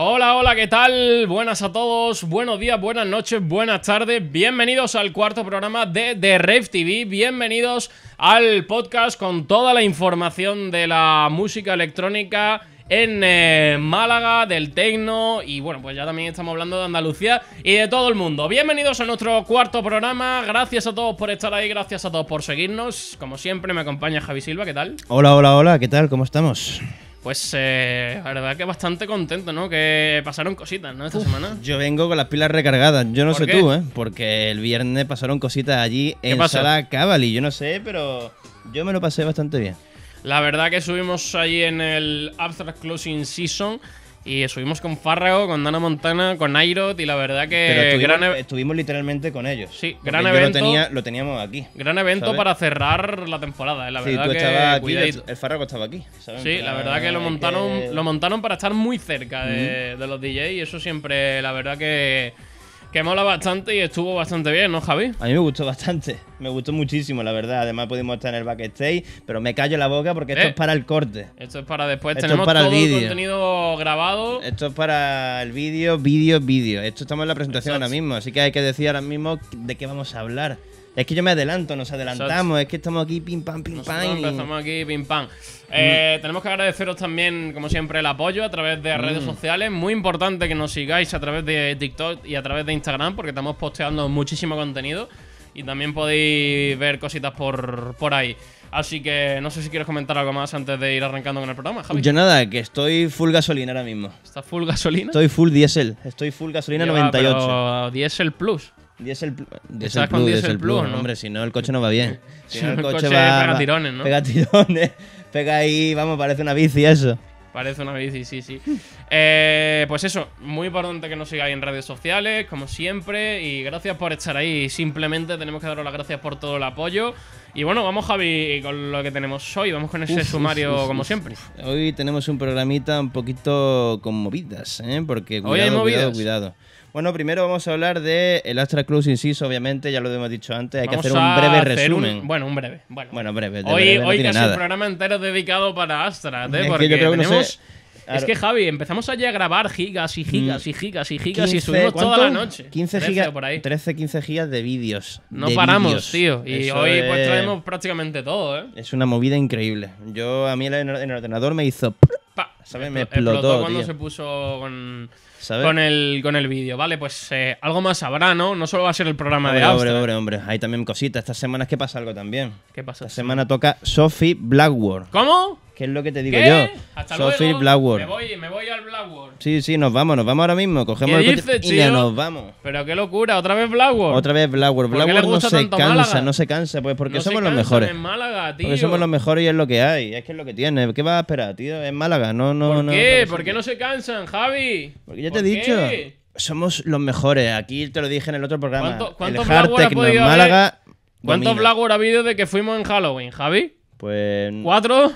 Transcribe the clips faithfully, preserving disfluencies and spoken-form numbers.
Hola, hola, ¿qué tal? Buenas a todos, buenos días, buenas noches, buenas tardes. Bienvenidos al cuarto programa de The Rave T V. Bienvenidos al podcast con toda la información de la música electrónica en eh, Málaga, del techno y bueno, pues ya también estamos hablando de Andalucía y de todo el mundo. Bienvenidos a nuestro cuarto programa, gracias a todos por estar ahí, gracias a todos por seguirnos. Como siempre me acompaña Javi Silva, ¿qué tal? Hola, hola, hola, ¿qué tal? ¿Cómo estamos? Pues eh, la verdad que bastante contento, ¿no? Que pasaron cositas, ¿no? Esta Uf, semana. Yo vengo con las pilas recargadas, yo no sé qué? tú, ¿eh? Porque el viernes pasaron cositas allí en pasó? Sala Cavalli, yo no sé, pero yo me lo pasé bastante bien. La verdad que subimos allí en el Abstract Closing Season y subimos con Farrago, con Dana Montana, con Airod y la verdad que... Pero estuvimos, gran e estuvimos literalmente con ellos. Sí, gran evento. Lo, tenía, lo teníamos aquí. Gran evento, ¿sabes? Para cerrar la temporada, eh, la verdad sí, tú que... Cuidadito. Aquí, el Farrago estaba aquí. ¿Sabes? Sí, la verdad que lo montaron, que... lo montaron para estar muy cerca de, mm. de los D Js y eso siempre, la verdad que... Que mola bastante y estuvo bastante bien, ¿no, Javi? A mí me gustó bastante, me gustó muchísimo, la verdad. Además pudimos estar en el backstage, pero me callo la boca porque esto eh, es para el corte. Esto es para después, esto tenemos para todo el, el contenido grabado. Esto es para el vídeo, vídeo, vídeo. Esto estamos en la presentación Exacto. ahora mismo, así que hay que decir ahora mismo de qué vamos a hablar. Es que yo me adelanto, nos adelantamos, Exacto. es que estamos aquí pim pam, pim Nosotros pam. Empezamos aquí pim pam. Eh, mm. Tenemos que agradeceros también, como siempre, el apoyo a través de mm. redes sociales. Muy importante que nos sigáis a través de TikTok y a través de Instagram, porque estamos posteando muchísimo contenido y también podéis ver cositas por, por ahí. Así que no sé si quieres comentar algo más antes de ir arrancando con el programa, Javi. Yo nada, que estoy full gasolina ahora mismo. ¿Estás full gasolina? Estoy full diésel, estoy full gasolina Lleva, noventa y ocho. Pero diésel plus. Diesel, diesel Plus, Diesel Plus, ¿no? Hombre, si no el coche no va bien. Si, si no el coche, coche va, pega tirones, ¿no? Pega tirones, pega ahí, vamos, parece una bici eso. Parece una bici, sí, sí. eh, pues eso, muy importante que nos sigáis en redes sociales, como siempre, y gracias por estar ahí. Simplemente tenemos que daros las gracias por todo el apoyo. Y bueno, vamos, Javi, con lo que tenemos hoy. Vamos con ese uf, sumario, uf, uf, como uf, siempre. Hoy tenemos un programita un poquito con movidas, ¿eh? Porque cuidado, hoy hay movidas. cuidado, cuidado. Bueno, primero vamos a hablar de el Astra Close Inciso, obviamente, ya lo hemos dicho antes. Hay vamos que hacer un breve hacer resumen. Un, bueno, un breve. Bueno, bueno breve. Hoy, breve no hoy casi nada. El programa entero es dedicado para Astra, ¿eh? Porque es que yo creo que tenemos... No sé. Es que, Javi, empezamos allí a grabar gigas y gigas y gigas y gigas quince, y subimos ¿cuánto? Toda la noche. quince gigas, por ahí. trece, quince gigas de vídeos. No de paramos, videos. tío. Y Eso hoy es... pues traemos prácticamente todo, ¿eh? Es una movida increíble. Yo, a mí en el ordenador me hizo... Pa. ¿Sabes? Me explotó, explotó cuando tío. se puso con... ¿Sabes? Con el, con el vídeo, vale, pues eh, algo más habrá, ¿no? No solo va a ser el programa hombre, de Abstract. Hombre, hombre, hombre, hay también cositas. Estas semanas que pasa algo también. ¿Qué pasa? Esta semana toca Sophie Blackworks. ¿Cómo? ¿Qué es lo que te digo ¿Qué? yo? Hasta Sophie Blackworks. Me voy, me voy al Blackworks. Sí, sí, nos vamos, nos vamos ahora mismo. Cogemos ¿Qué el coche dices, y ya nos vamos. Pero qué locura, otra vez Blackworks. Otra vez Blackworks. Blackworks no se cansa, Málaga? no se cansa, pues porque no somos los mejores. En Málaga, tío. Porque somos los mejores y es lo que hay, es que es lo que tiene. ¿Qué vas a esperar, tío? En Málaga, no, no, ¿Por no. Qué? ¿Por qué no se cansan, Javi? Porque ya te he dicho, somos los mejores. Aquí te lo dije en el otro programa. ¿Cuántos ¿cuánto Blackworks ha podido Málaga ¿Cuántos Blackworks ha habido de que fuimos en Halloween, Javi? Pues... ¿Cuatro?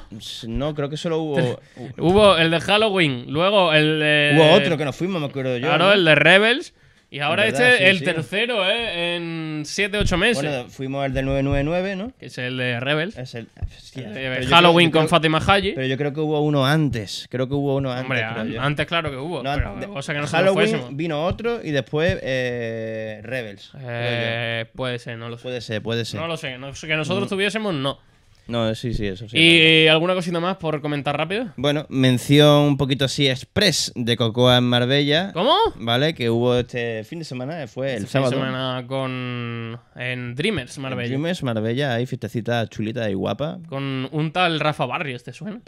No, creo que solo hubo... hubo el de Halloween, luego el de... Hubo otro que nos fuimos, me acuerdo yo. Claro, ¿no? El de Rebels. Y ahora verdad, este es sí, el sí. tercero, ¿eh? En siete, ocho meses. Bueno, fuimos el de nueve nueve nueve, ¿no? Que es el de Rebels. Es el... Hostia, el Halloween creo, con Fatima Haji. Pero yo creo que hubo uno antes. Creo que hubo uno antes. Hombre, an yo. antes claro que hubo. No, pero, de, o sea que no Halloween se nos vino otro y después eh, Rebels. Eh, puede ser, no lo sé. Puede ser, puede ser. No lo sé. No, que nosotros mm. tuviésemos, no. No, sí, sí, eso sí. ¿Y claro. alguna cosita más por comentar rápido? Bueno, mención un poquito así express de Coco en Marbella. ¿Cómo? Vale, que hubo este fin de semana, fue este el fin sábado. semana con... en Dreamers Marbella. En Dreamers Marbella, hay fiestecita chulita y guapa. Con un tal Rafa Barrio, ¿este suena?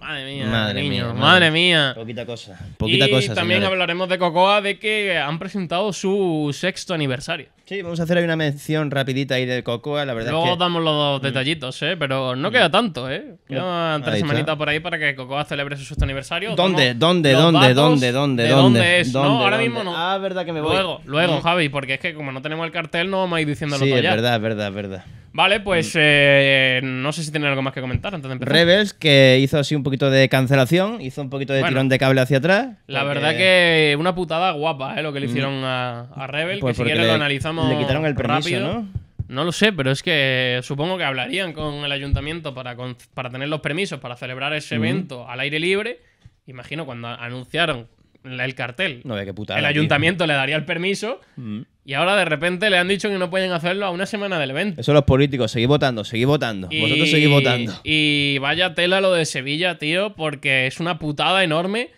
Madre mía, madre niño, mía, madre mía. Poquita cosa, poquita y cosa. Y también señores. hablaremos de Cocoa, de que han presentado su sexto aniversario. Sí, vamos a hacer ahí una mención rapidita ahí de Cocoa, la verdad. Luego es que... damos los detallitos, ¿eh? Pero no queda tanto, ¿eh? Quedan tres semanitas por ahí para que Cocoa celebre su sexto aniversario. ¿Dónde? ¿Dónde? ¿Dónde? ¿Dónde? ¿Dónde? ¿Dónde es? ¿Dónde, no, ahora dónde? mismo no. Ah, verdad que me voy. Luego, luego, no. Javi, porque es que como no tenemos el cartel no vamos a ir diciéndolo sí, todo ya. Sí, es verdad, es verdad, es verdad. Vale, pues eh, no sé si tienen algo más que comentar antes de empezar. Rebels, que hizo así un poquito de cancelación, hizo un poquito de bueno, tirón de cable hacia atrás. La porque... verdad que una putada guapa, ¿eh? Lo que le hicieron a, a Rebels, pues que si quieres lo analizamos le quitaron el permiso, rápido. ¿no? No lo sé, pero es que supongo que hablarían con el ayuntamiento para, con, para tener los permisos para celebrar ese mm. evento al aire libre. Imagino cuando anunciaron el cartel. No, qué putada, el ayuntamiento tío. le daría el permiso mm. y ahora de repente le han dicho que no pueden hacerlo a una semana del evento. Eso los políticos, seguid votando, seguid votando. Y, vosotros seguid votando. Y vaya tela lo de Sevilla, tío, porque es una putada enorme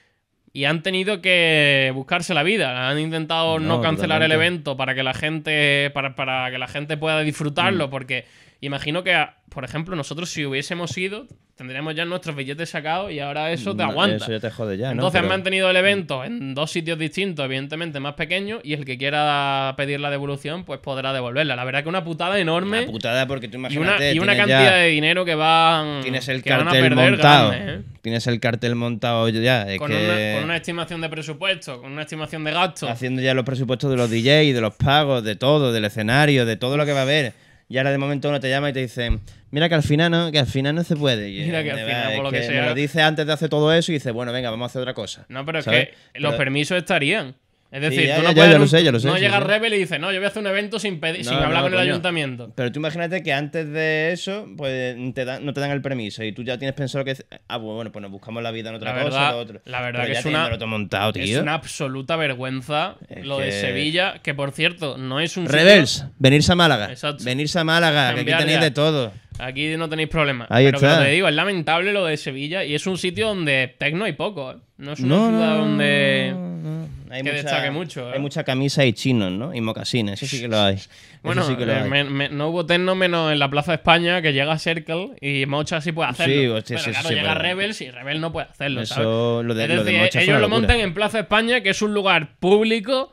y han tenido que buscarse la vida. Han intentado no, no cancelar totalmente. el evento para que la gente, para, para que la gente pueda disfrutarlo mm. porque... Imagino que, por ejemplo, nosotros si hubiésemos ido, tendríamos ya nuestros billetes sacados y ahora eso te aguanta. Eso ya te jode ya, ¿no? Entonces Pero... han mantenido el evento en dos sitios distintos, evidentemente más pequeños, y el que quiera pedir la devolución, pues podrá devolverla. La verdad que una putada enorme. Una putada porque tú imagínate... Y una, y una cantidad ya... de dinero que van, tienes el que cartel van a perder montado. Grandes, ¿eh? Tienes el cartel montado ya. Es con, que... una, con una estimación de presupuesto, con una estimación de gastos. Haciendo ya los presupuestos de los D Js, de los pagos, de todo, del escenario, de todo lo que va a haber. Y ahora de momento uno te llama y te dice, mira que al final no, que al final no se puede. Y mira que al final, por lo que sea. Me lo dice antes de hacer todo eso y dice, bueno, venga, vamos a hacer otra cosa. No, pero ¿sabes? Es que pero... los permisos estarían. Es decir, sí, ya, tú no ya, puedes... Ya lo sé, ya lo sé, no sí, llega sí, Rebel y dice, no, yo voy a hacer un evento sin, no, sin no, hablar no, con no, el coño. ayuntamiento. Pero tú imagínate que antes de eso pues te dan, no te dan el permiso y tú ya tienes pensado que... Ah, bueno, pues nos buscamos la vida en otra la cosa, verdad, lo otro. La verdad pero que es una, montado, tío. es una absoluta vergüenza es lo que... de Sevilla, que por cierto, no es un... Rebels, sitio... venirse a Málaga. Exacto. Venirse a Málaga, que aquí tenéis de todo. Aquí no tenéis problema. Ahí pero está. Pero te digo, es lamentable lo de Sevilla y es un sitio donde tecno hay poco. ¿eh? No es una no, ciudad no, donde... No, no, no. Hay que mucha, destaque mucho. ¿eh? Hay mucha camisa y chinos, ¿no? Y mocasines, eso sí que lo hay. Bueno, sí que lo hay. Me, me, no hubo techno menos en la Plaza de España, que llega Circle y Mocha sí puede hacerlo. Sí, hostia, pero sí, claro, sí, llega pero... Rebels y Rebels no puede hacerlo, eso, ¿sabes? Lo de, es lo decir, de Mocha ellos lo montan en Plaza de España, que es un lugar público,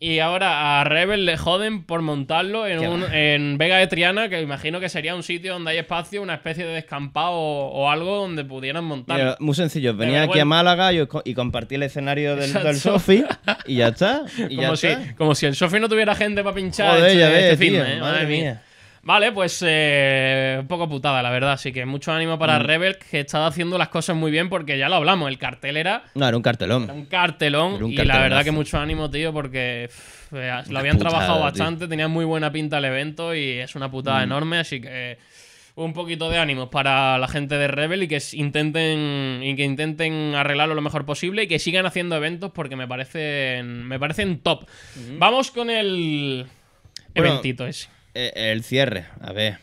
y ahora a Rebels le joden por montarlo en, un, en Vega de Triana, que imagino que sería un sitio donde hay espacio, una especie de descampado o, o algo donde pudieran montarlo. Mira, muy sencillo, venía aquí bueno. a Málaga y, y compartí el escenario del, del Sophie y ya está. Y como, ya si, está. como si el Sophie no tuviera gente para pinchar. Joder, este, ya ves, este tío, film, ¿eh? Madre mía. mía. Vale, pues eh, un poco putada, la verdad. Así que mucho ánimo para mm. Rebel, que estaba haciendo las cosas muy bien, porque ya lo hablamos. El cartel era... No, era un cartelón. Era un cartelón. Era un cartelón y la verdad que mucho ánimo, tío, porque pff, lo habían putada, trabajado bastante, tío. Tenía muy buena pinta el evento y es una putada mm. enorme. Así que eh, un poquito de ánimos para la gente de Rebel y que intenten y que intenten arreglarlo lo mejor posible y que sigan haciendo eventos porque me parecen, me parecen top. Mm. Vamos con el bueno, eventito ese. El cierre, a ver,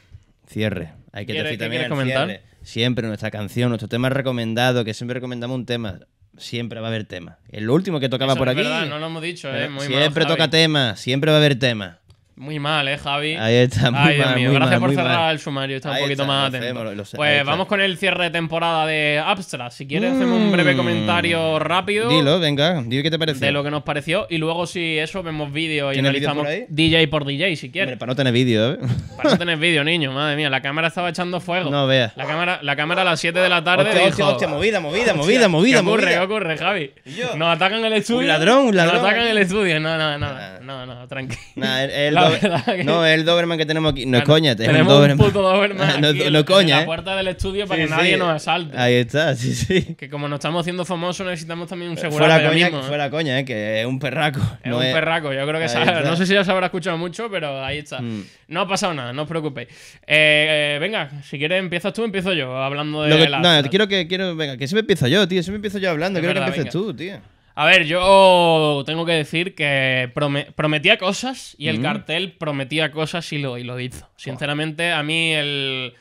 cierre. Hay que decir también el comentar? cierre. Siempre nuestra canción, nuestro tema recomendado, que siempre recomendamos un tema. Siempre va a haber tema. El último que tocaba Eso por es aquí. Verdad, no lo hemos dicho, eh. Muy siempre mal, toca tema, siempre va a haber tema. Muy mal, eh, Javi. Ahí está, muy Ay, mal. Muy Gracias mal, por muy cerrar mal. el sumario, está Ahí un poquito está, más atento. Hacemos, lo sé, pues vamos con el cierre de temporada de Abstract. Si quieres, mm. hacemos un breve comentario rápido. Dilo, venga, dime qué te pareció. De lo que nos pareció. Y luego, si eso, vemos vídeo y analizamos video por D J por D J, si quieres. Hombre, para no tener vídeo, ¿eh? Para no tener vídeo, niño, madre mía. La cámara estaba echando fuego. No veas. La cámara, la cámara a las siete de la tarde. Hostia, dijo, hostia, hostia, movida, movida, movida, movida. ¿Qué ocurre, qué ocurre, Javi? Nos atacan el estudio. Un ladrón, un ladrón. Nos atacan el estudio. No, no, no, no, no, tranquilo. Que... No, es el Doberman que tenemos aquí. No es bueno, coña, tenemos el Doberman. Un puto Doberman no, no, no coña, en la puerta del estudio para sí, que nadie sí. nos asalte. Ahí está, sí, sí. Que como nos estamos haciendo famosos necesitamos también un seguro. Fuera coña, mismo, ¿eh? Fuera coña, eh, que es un perraco. Es no un es... perraco, yo creo que sabe, no sé si ya se habrá escuchado mucho, pero ahí está. Mm. No ha pasado nada, no os preocupéis. Eh, eh, venga, si quieres empiezas tú, empiezo yo hablando de que, la... No, quiero que... Quiero, venga, que siempre empiezo yo, tío. Siempre empiezo yo hablando. Quiero que empieces venga. tú, tío. A ver, yo tengo que decir que prometía cosas y el mm. cartel prometía cosas y lo, y lo hizo. Sinceramente, a mí el,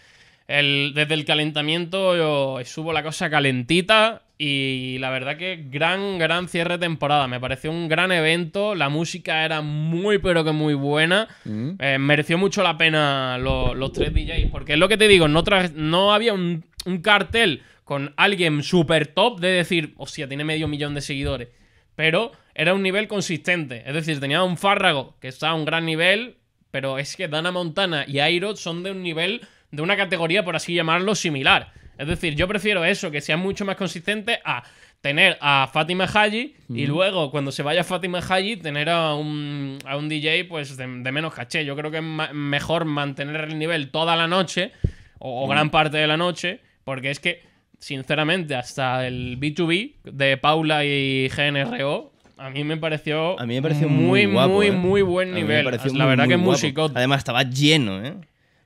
el, desde el calentamiento yo subo la cosa calentita y la verdad que gran, gran cierre de temporada. Me pareció un gran evento, la música era muy pero que muy buena. Mm. Eh, mereció mucho la pena lo, los tres D Js porque es lo que te digo, no, no había un, un cartel... con alguien súper top de decir, hostia, tiene medio millón de seguidores. Pero era un nivel consistente. Es decir, tenía un Farrago que está a un gran nivel, pero es que Dana Montana y Airod son de un nivel, de una categoría, por así llamarlo, similar. Es decir, yo prefiero eso, que sea mucho más consistente a tener a Fátima Haji mm. y luego, cuando se vaya Fátima Haji, tener a un, a un D J pues de, de menos caché. Yo creo que es ma- mejor mantener el nivel toda la noche o, o mm. gran parte de la noche, porque es que sinceramente, hasta el B dos B de Paula y G N R O, a mí me pareció, a mí me pareció muy, muy, guapo, muy, eh. muy buen nivel. La muy, verdad muy que es musicote. Además, estaba lleno, ¿eh?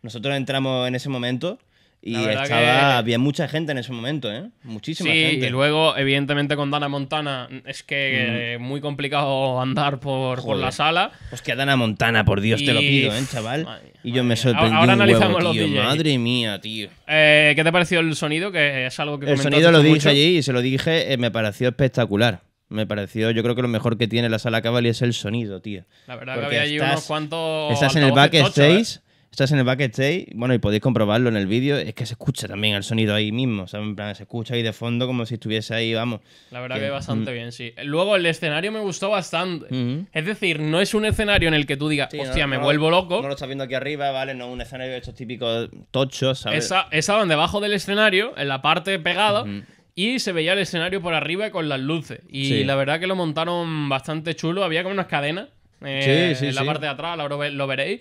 Nosotros entramos en ese momento Y estaba, que... había mucha gente en ese momento, ¿eh? Muchísima sí, gente. Y luego, evidentemente, con Dana Montana es que mm. muy complicado andar por, por la sala. Hostia, Dana Montana, por Dios, y... te lo pido, ¿eh, chaval? Madre, y yo madre. me sorprendí Ahora un analizamos huevo, los tío. D Js. Madre mía, tío. Eh, ¿Qué te pareció el sonido? Que es algo que El sonido lo dije mucho. allí y se lo dije, eh, me pareció espectacular. Me pareció, yo creo que lo mejor que tiene la Sala Cavalli es el sonido, tío. La verdad Porque que había estás, allí unos cuantos... Estás en el backstage... Estás en el backstage, bueno, y podéis comprobarlo en el vídeo, es que se escucha también el sonido ahí mismo, o sea, en plan, se escucha ahí de fondo como si estuviese ahí, vamos. La verdad que, que bastante mm. bien, sí. Luego, el escenario me gustó bastante. Mm-hmm. Es decir, no es un escenario en el que tú digas, sí, hostia, no, me no, vuelvo loco. No lo estás viendo aquí arriba, ¿vale? No es un escenario de estos típicos tochos, ¿sabes? Esa, estaban debajo del escenario, en la parte pegada, mm-hmm. y se veía el escenario por arriba con las luces. Y sí. la verdad que lo montaron bastante chulo, había como unas cadenas eh, sí, sí, en la sí. parte de atrás, ahora lo veréis.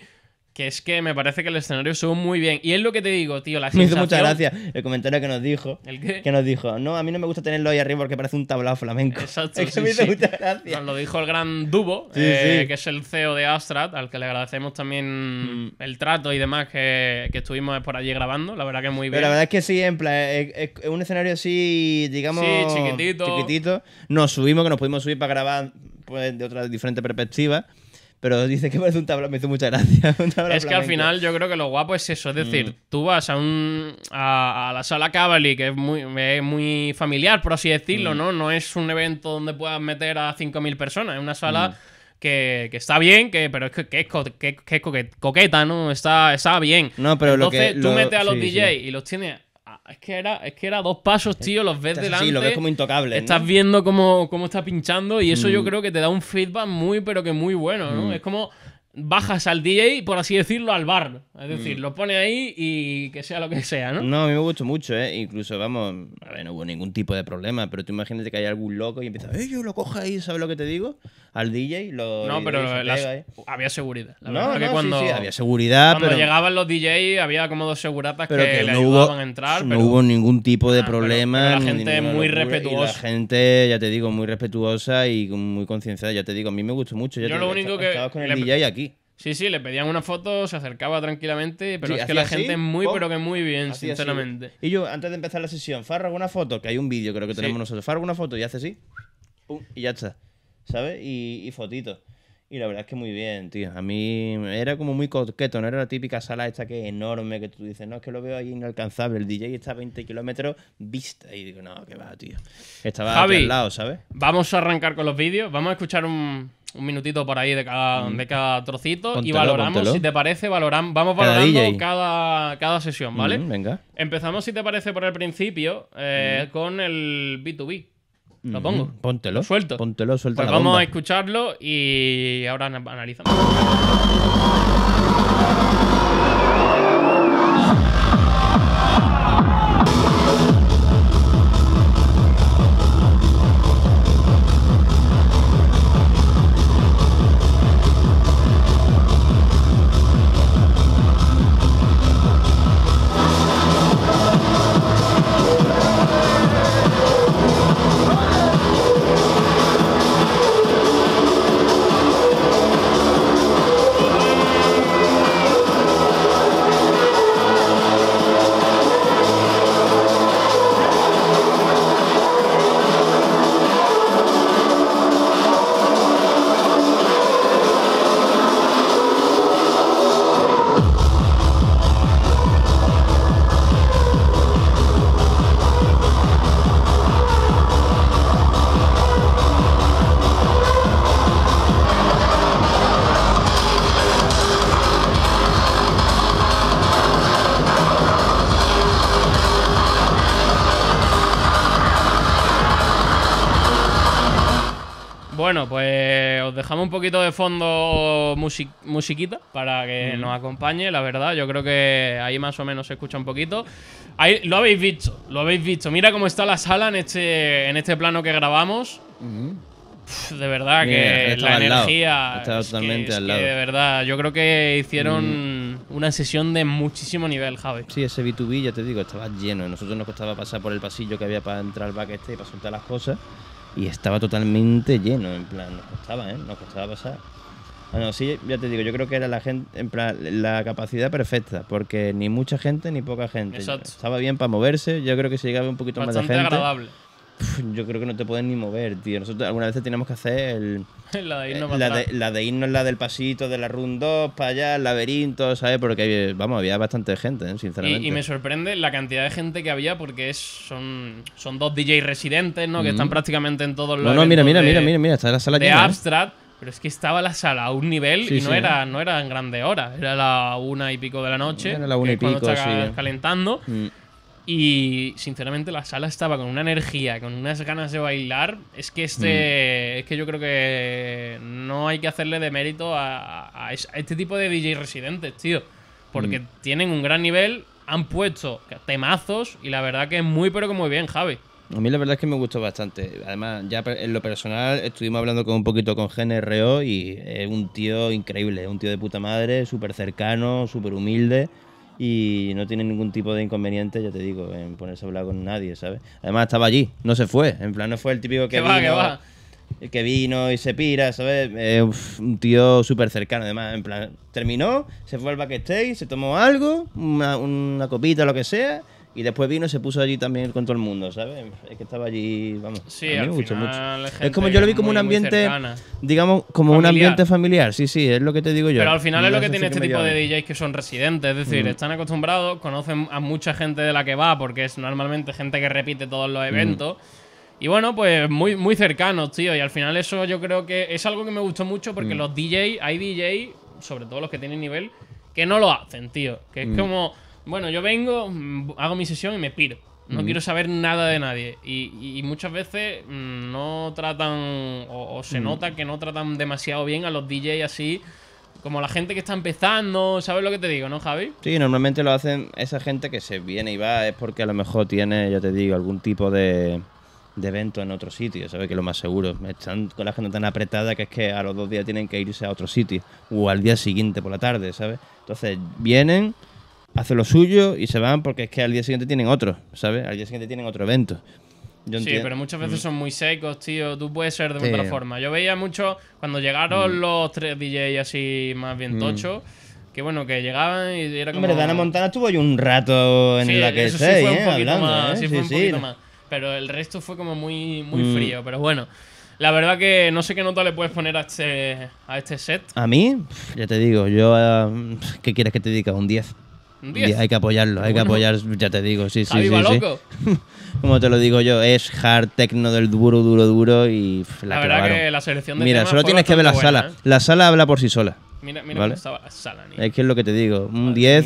Que es que me parece que el escenario estuvo muy bien. Y es lo que te digo, tío, la sensación... Me hizo mucha gracia el comentario que nos dijo. ¿El qué? Que nos dijo, no, a mí no me gusta tenerlo ahí arriba porque parece un tablao flamenco. Exacto, es que sí, me hizo sí. mucha gracia. Nos lo dijo el gran Dubo, sí, eh, sí. que es el C E O de Abstract, al que le agradecemos también mm. el trato y demás que, que estuvimos por allí grabando. La verdad que muy bien. Pero la verdad es que sí, en plan, es, es, es un escenario así, digamos... Sí, chiquitito. Chiquitito. Nos subimos, que nos pudimos subir para grabar pues, de otra diferente perspectiva. Pero dice que parece un tablao, me hizo mucha gracia. Un es que flamenco. Al final yo creo que lo guapo es eso. Es decir, mm. tú vas a un a, a la Sala Cavalli, que es muy, es muy familiar, por así decirlo, mm. ¿no? No es un evento donde puedas meter a cinco mil personas. Es una sala mm. que, que está bien, que pero es que, que es, co, que, que es coquet, coqueta, ¿no? Está, está bien. No, pero Entonces lo que, tú lo, metes a los sí, D Js sí. y los tienes... Es que, era, es que era dos pasos, tío, los ves delante. Sí, lo ves como intocable. Estás ¿no? viendo cómo, cómo está pinchando y eso mm. yo creo que te da un feedback muy, pero que muy bueno, ¿no? Mm. Es como bajas al D J, por así decirlo, al bar. Es decir, mm. lo pones ahí y que sea lo que sea, ¿no? No, a mí me gustó mucho, ¿eh? Incluso, vamos, a ver, no hubo ningún tipo de problema, pero tú imagínate que hay algún loco y empiezas, ¡eh, yo lo cojo ahí! ¿Sabes lo que te digo? Al D J lo... No, pero las... pega, ¿eh? había seguridad. La no, no, que cuando... sí, sí, había seguridad, cuando pero... llegaban los D Js había como dos seguratas pero que, que le no ayudaban hubo... a entrar. No pero... hubo ningún tipo de ah, problema. Pero, pero la gente ni muy respetuosa. La gente, ya te digo, muy respetuosa y muy concienciada, ya te digo. A mí me gustó mucho. Ya yo te lo único que... Estabas con el D J aquí. Sí, sí, le pedían una foto, se acercaba tranquilamente, pero sí, es que la así, gente es muy, pop, pero que muy bien, sinceramente. Así. Y yo, antes de empezar la sesión, Farrago una foto, que hay un vídeo creo que tenemos sí. nosotros, Farrago una foto y hace así, pum, y ya está, ¿sabes? Y, y fotito. Y la verdad es que muy bien, tío. A mí era como muy coqueto, no era la típica sala esta que es enorme, que tú dices, no, es que lo veo ahí inalcanzable, el D J está a veinte kilómetros vista. Y digo, no, que va, tío. Estaba Javi, aquí al lado, ¿sabes? Vamos a arrancar con los vídeos, vamos a escuchar un... un minutito por ahí de cada, mm. de cada trocito póntelo, y valoramos, póntelo. si te parece, valoram, vamos cada valorando cada, cada sesión, ¿vale? Mm, venga. Empezamos, si te parece, por el principio eh, mm. con el B dos B. Lo pongo. Mm, póntelo. Lo suelto. Póntelo, suelta pues la vamos bomba. a escucharlo y ahora analizamos. Bueno, pues os dejamos un poquito de fondo music musiquita para que mm. nos acompañe, la verdad. Yo creo que ahí más o menos se escucha un poquito. Ahí lo habéis visto, lo habéis visto. Mira cómo está la sala en este, en este plano que grabamos. Mm. Uf, de verdad que yeah, la energía... Está totalmente al lado. De verdad, yo creo que hicieron mm. una sesión de muchísimo nivel, Javi. Sí, ese B dos B, ya te digo, estaba lleno. A nosotros nos costaba pasar por el pasillo que había para entrar al backstage y para soltar las cosas. Y estaba totalmente lleno, en plan, nos costaba, ¿eh? Nos costaba pasar. Bueno, sí, ya te digo, yo creo que era la gente, en plan, la capacidad perfecta, porque ni mucha gente ni poca gente. Exacto. Estaba bien para moverse, yo creo que si llegaba un poquito bastante más de gente... agradable. Pf, yo creo que no te pueden ni mover, tío. Nosotros alguna vez tenemos que hacer el... la de irnos, la, de, la de irnos, la del pasito, de la run dos, para allá, el laberinto, ¿sabes? Porque, vamos, había bastante gente, ¿eh? Sinceramente. Y, y me sorprende la cantidad de gente que había, porque es, son, son dos D Js residentes, ¿no? Mm. Que están prácticamente en todos los... No, no, mira, mira, de, mira, mira, mira, está en la sala de llena, Abstract. ¿Eh? Pero es que estaba la sala a un nivel sí, y no, sí, era, no era en grande hora. Era la una y pico de la noche. Era la una y pico, sí. Calentando. Mm. Y sinceramente la sala estaba con una energía, con unas ganas de bailar. Es que este mm. es que yo creo que no hay que hacerle de mérito a, a este tipo de D J residentes, tío. Porque mm. tienen un gran nivel, han puesto temazos y la verdad que es muy pero que muy bien, Javi. A mí la verdad es que me gustó bastante. Además, ya en lo personal estuvimos hablando con un poquito con G N R O y es un tío increíble, un tío de puta madre, súper cercano, súper humilde y no tiene ningún tipo de inconveniente, ya te digo, en ponerse a hablar con nadie, ¿sabes? Además estaba allí, no se fue, en plan no fue el típico que, que vino, va, que va. El que vino y se pira, ¿sabes? Eh, un tío súper cercano, además, en plan terminó, se fue al backstage, se tomó algo, una, una copita, lo que sea. Y después vino y se puso allí también con todo el mundo, ¿sabes? Es que estaba allí, vamos, sí, a mí me gustó mucho. Es como, yo lo vi como muy, un ambiente, digamos, como familiar. Un ambiente familiar, sí, sí, es lo que te digo yo. Pero al final es lo que tiene este tipo de D Js que son residentes, es decir, mm. están acostumbrados, conocen a mucha gente de la que va, porque es normalmente gente que repite todos los eventos. Mm. Y bueno, pues muy, muy cercanos, tío, y al final eso yo creo que es algo que me gustó mucho, porque mm. los D Js, hay D Js, sobre todo los que tienen nivel, que no lo hacen, tío, que es mm. como... Bueno, yo vengo, hago mi sesión y me piro. No mm. quiero saber nada de nadie. Y, y, y muchas veces no tratan, o, o se mm. nota que no tratan demasiado bien a los D Js así, como la gente que está empezando, ¿sabes lo que te digo, no, Javi? Sí, normalmente lo hacen esa gente que se viene y va, es porque a lo mejor tiene, ya te digo, algún tipo de... de evento en otro sitio, ¿sabes? Que lo más seguro. Están con la gente tan apretada que es que a los dos días tienen que irse a otro sitio, o al día siguiente por la tarde, ¿sabes? Entonces vienen... hacen lo suyo y se van porque es que al día siguiente tienen otro, ¿sabes? Al día siguiente tienen otro evento. Yo sí, pero muchas veces mm. son muy secos, tío. Tú puedes ser de sí. otra forma. Yo veía mucho cuando llegaron mm. los tres D Js así más bien tochos, mm. que bueno, que llegaban y era como... Hombre, Dana Montana estuvo ahí un rato en sí, la que eso sí seis, fue un poquito eh, hablando, más, ¿eh? Sí, fue sí, un poquito sí. más. Pero el resto fue como muy, muy mm. frío, pero bueno... La verdad que no sé qué nota le puedes poner a este, a este set. ¿A mí? Ya te digo, yo... Uh, ¿qué quieres que te diga? Un diez. diez. Hay que apoyarlo, hay bueno. que apoyar, ya te digo, sí, sí, sí, loco. Sí. Como te lo digo yo, es hard techno del duro, duro, duro y pff, la, la verdad clavaron. Que la selección de mira, solo tienes que ver la buena, sala, ¿eh? La sala habla por sí sola. Mira, mira ¿vale? cómo estaba la sala, niño. Es que es lo que te digo, un diez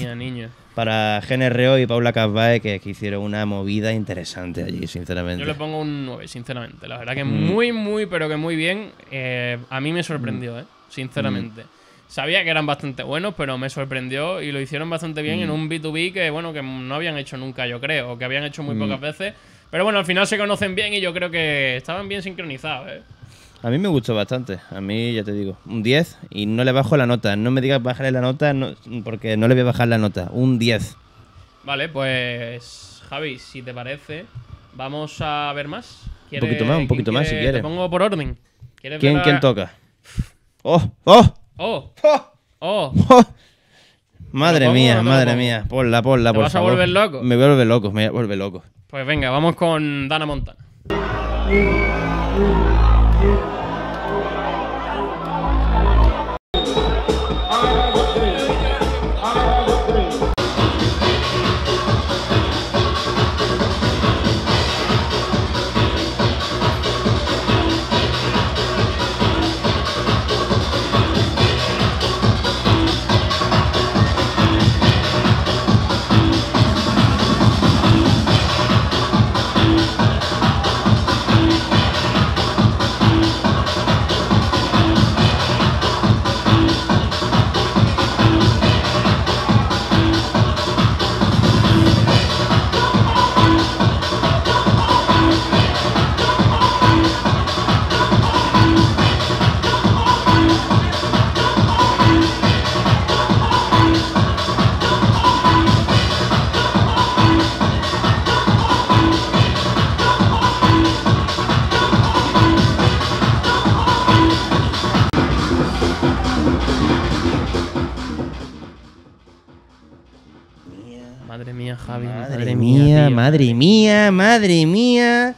para G N R O y Paula Kasbaeh que, que hicieron una movida interesante allí, sinceramente. Yo le pongo un nueve, sinceramente, la verdad que mm. muy, muy, pero que muy bien, eh, a mí me sorprendió, eh, sinceramente. Mm. Sabía que eran bastante buenos, pero me sorprendió y lo hicieron bastante bien mm. en un B dos B que, bueno, que no habían hecho nunca, yo creo, o que habían hecho muy mm. pocas veces. Pero bueno, al final se conocen bien y yo creo que estaban bien sincronizados, ¿eh? A mí me gustó bastante. A mí, ya te digo, un diez y no le bajo la nota. No me digas bajarle la nota no, porque no le voy a bajar la nota. Un diez. Vale, pues, Javi, si te parece, vamos a ver más. Un poquito más, un poquito más, si quieres. Te pongo por orden. ¿Quién, ver... quién toca? ¡Oh! ¡Oh! Oh. ¡Oh! ¡Oh! ¡Oh! Madre pongo, mía, madre mía. Ponla, ponla, por favor. ¿Te vas a volver loco? Me voy a volver loco, me voy a volver loco. Pues venga, vamos con Dana Montana. Madre mía, Javi. Madre, madre mía, mía madre mía, madre mía.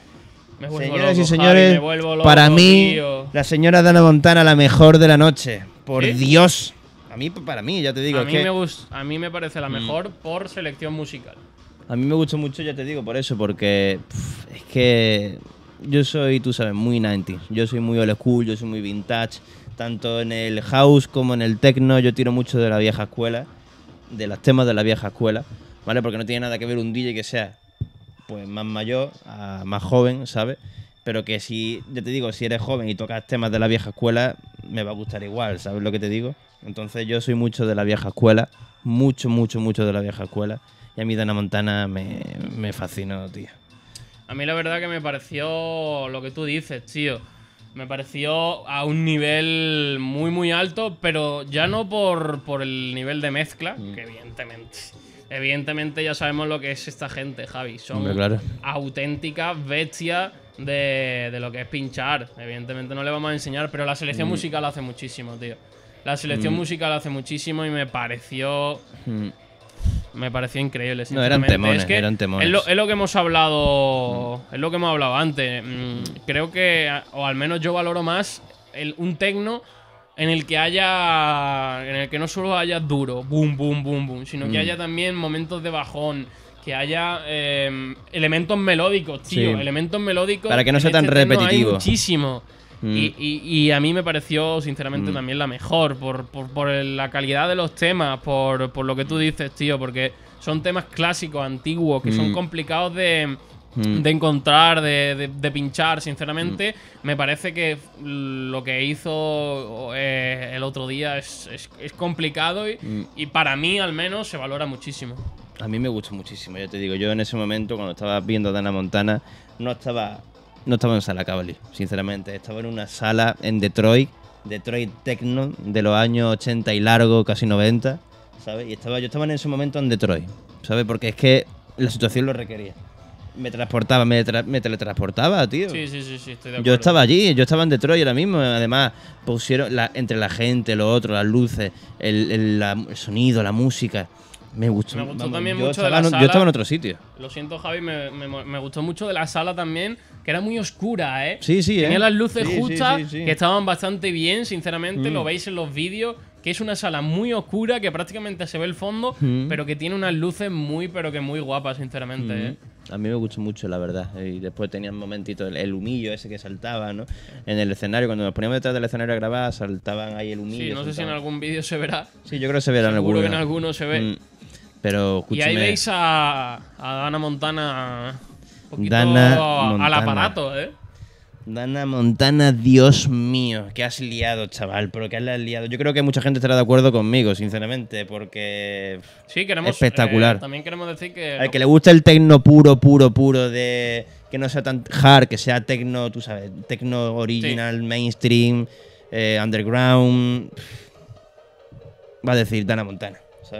Me Señoras loco, y señores, Javi, me loco, para mí, tío. La señora Dana Montana, la mejor de la noche. Por ¿Sí? Dios. A mí, para mí, ya te digo. A mí, que... me, gusta, a mí me parece la mejor mm. por selección musical. A mí me gustó mucho, ya te digo, por eso, porque pff, es que yo soy, tú sabes, muy noventa. Yo soy muy old school, yo soy muy vintage. Tanto en el house como en el techno, yo tiro mucho de la vieja escuela, de los temas de la vieja escuela, ¿vale? Porque no tiene nada que ver un D J que sea pues más mayor, a más joven, ¿sabes? Pero que si, ya te digo, si eres joven y tocas temas de la vieja escuela, me va a gustar igual, ¿sabes lo que te digo? Entonces yo soy mucho de la vieja escuela, mucho, mucho, mucho de la vieja escuela. Y a mí Dana Montana me, me fascinó, tío. A mí la verdad que me pareció lo que tú dices, tío. Me pareció a un nivel muy, muy alto, pero ya no por, por el nivel de mezcla, mm. que evidentemente, evidentemente ya sabemos lo que es esta gente, Javi. Son Hombre, claro. auténticas bestias de, de lo que es pinchar. Evidentemente no le vamos a enseñar, pero la selección mm. musical hace muchísimo, tío. La selección mm. musical hace muchísimo y me pareció... Mm. Me pareció increíble. No, eran temones, es que eran temones. Es lo, es lo que hemos hablado. Mm. Es lo que hemos hablado antes. Mm, creo que, o al menos yo valoro más el, un tecno en el que haya. En el que no solo haya duro, boom, boom, boom, boom. Sino mm. que haya también momentos de bajón. Que haya eh, elementos melódicos, tío. Sí. Elementos melódicos. Para que no sea tan este repetitivo. Hay muchísimo. Mm. Y, y, y a mí me pareció, sinceramente, mm. también la mejor, por, por, por la calidad de los temas, por, por lo que tú dices, tío, porque son temas clásicos, antiguos, que mm. son complicados de, mm. de encontrar, de, de, de pinchar, sinceramente. Mm. Me parece que lo que hizo eh, el otro día es, es, es complicado y, mm. y para mí, al menos, se valora muchísimo. A mí me gustó muchísimo, ya te digo, yo en ese momento, cuando estaba viendo a Dana Montana, no estaba... No estaba en Sala Cavalli, sinceramente. Estaba en una sala en Detroit, Detroit Techno, de los años ochenta y largo, casi noventa, ¿sabes? Y estaba, yo estaba en ese momento en Detroit, ¿sabes? Porque es que la situación lo requería. Me transportaba, me, tra me teletransportaba, tío. Sí, sí, sí, sí, estoy de acuerdo. Yo estaba allí, yo estaba en Detroit ahora mismo. Además, pusieron la, entre la gente, lo otro, las luces, el, el, la, el sonido, la música... Me gustó, me gustó vamos, también yo mucho estaba, de la sala. Yo estaba en otro sitio. Lo siento, Javi, me, me, me gustó mucho de la sala también, que era muy oscura, ¿eh? Sí, sí, Tenía eh. las luces sí, justas, sí, sí, sí. que estaban bastante bien, sinceramente, mm. lo veis en los vídeos, que es una sala muy oscura, que prácticamente se ve el fondo, mm. pero que tiene unas luces muy, pero que muy guapas, sinceramente, mm. ¿eh? A mí me gustó mucho, la verdad. Y después tenían momentitos, el, el humillo ese que saltaba, ¿no? En el escenario, cuando nos poníamos detrás del escenario a grabar, saltaban ahí el humillo. Sí, no saltaban. Sé si en algún vídeo se verá. Sí, yo creo que se verá en alguno. Seguro que en alguno se ve. Mm. Pero escúchame. Y ahí veis a, a Dana Montana un poquito Dana Montana. al aparato, ¿eh? Dana Montana, Dios mío, que has liado, chaval, pero que has liado. Yo creo que mucha gente estará de acuerdo conmigo, sinceramente, porque sí, queremos, espectacular. Eh, también queremos decir que... Al no. que le gusta el tecno puro, puro, puro, de que no sea tan hard, que sea tecno, tú sabes, tecno original, sí. mainstream, eh, underground, va a decir Dana Montana.